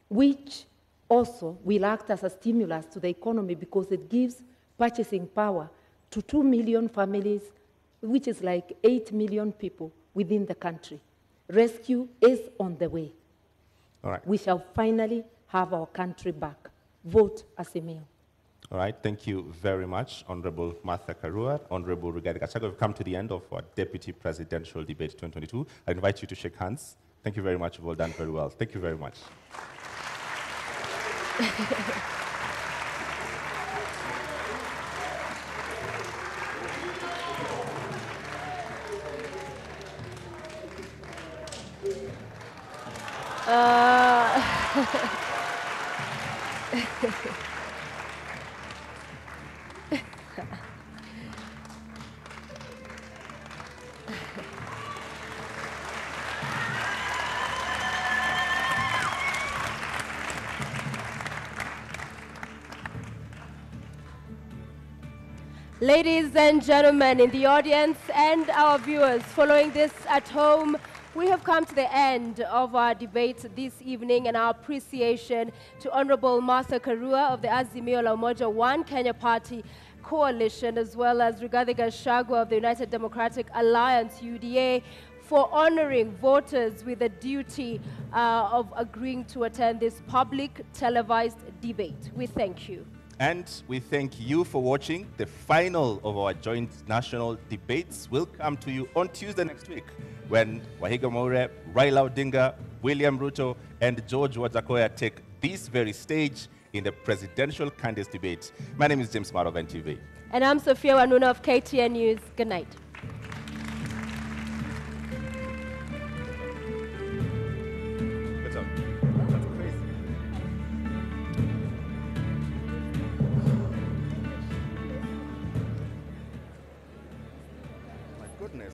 which also will act as a stimulus to the economy because it gives purchasing power to two million families, which is like eight million people within the country. Rescue is on the way. All right. We shall finally have our country back. Vote Azimio. All right, thank you very much, Honorable Martha Karua, Honorable Rigathi Gachagua. We've come to the end of our Deputy Presidential Debate twenty twenty-two. I invite you to shake hands. Thank you very much. You've all done very well. Thank you very much. uh... Ladies and gentlemen in the audience and our viewers following this at home, we have come to the end of our debate this evening, and our appreciation to Honorable Martha Karua of the Azimio La Umoja One Kenya Party Coalition, as well as Rigathi Gachagua of the United Democratic Alliance, U D A, for honoring voters with the duty uh, of agreeing to attend this public televised debate. We thank you. And we thank you for watching. The final of our joint national debates will come to you on Tuesday next week, when Wahiga Moure, Raila Odinga, William Ruto, and George Watakoya take this very stage in the presidential candidates debate. My name is James Smart of N T V. And I'm Sophia Wanjuna of K T N News. Good night.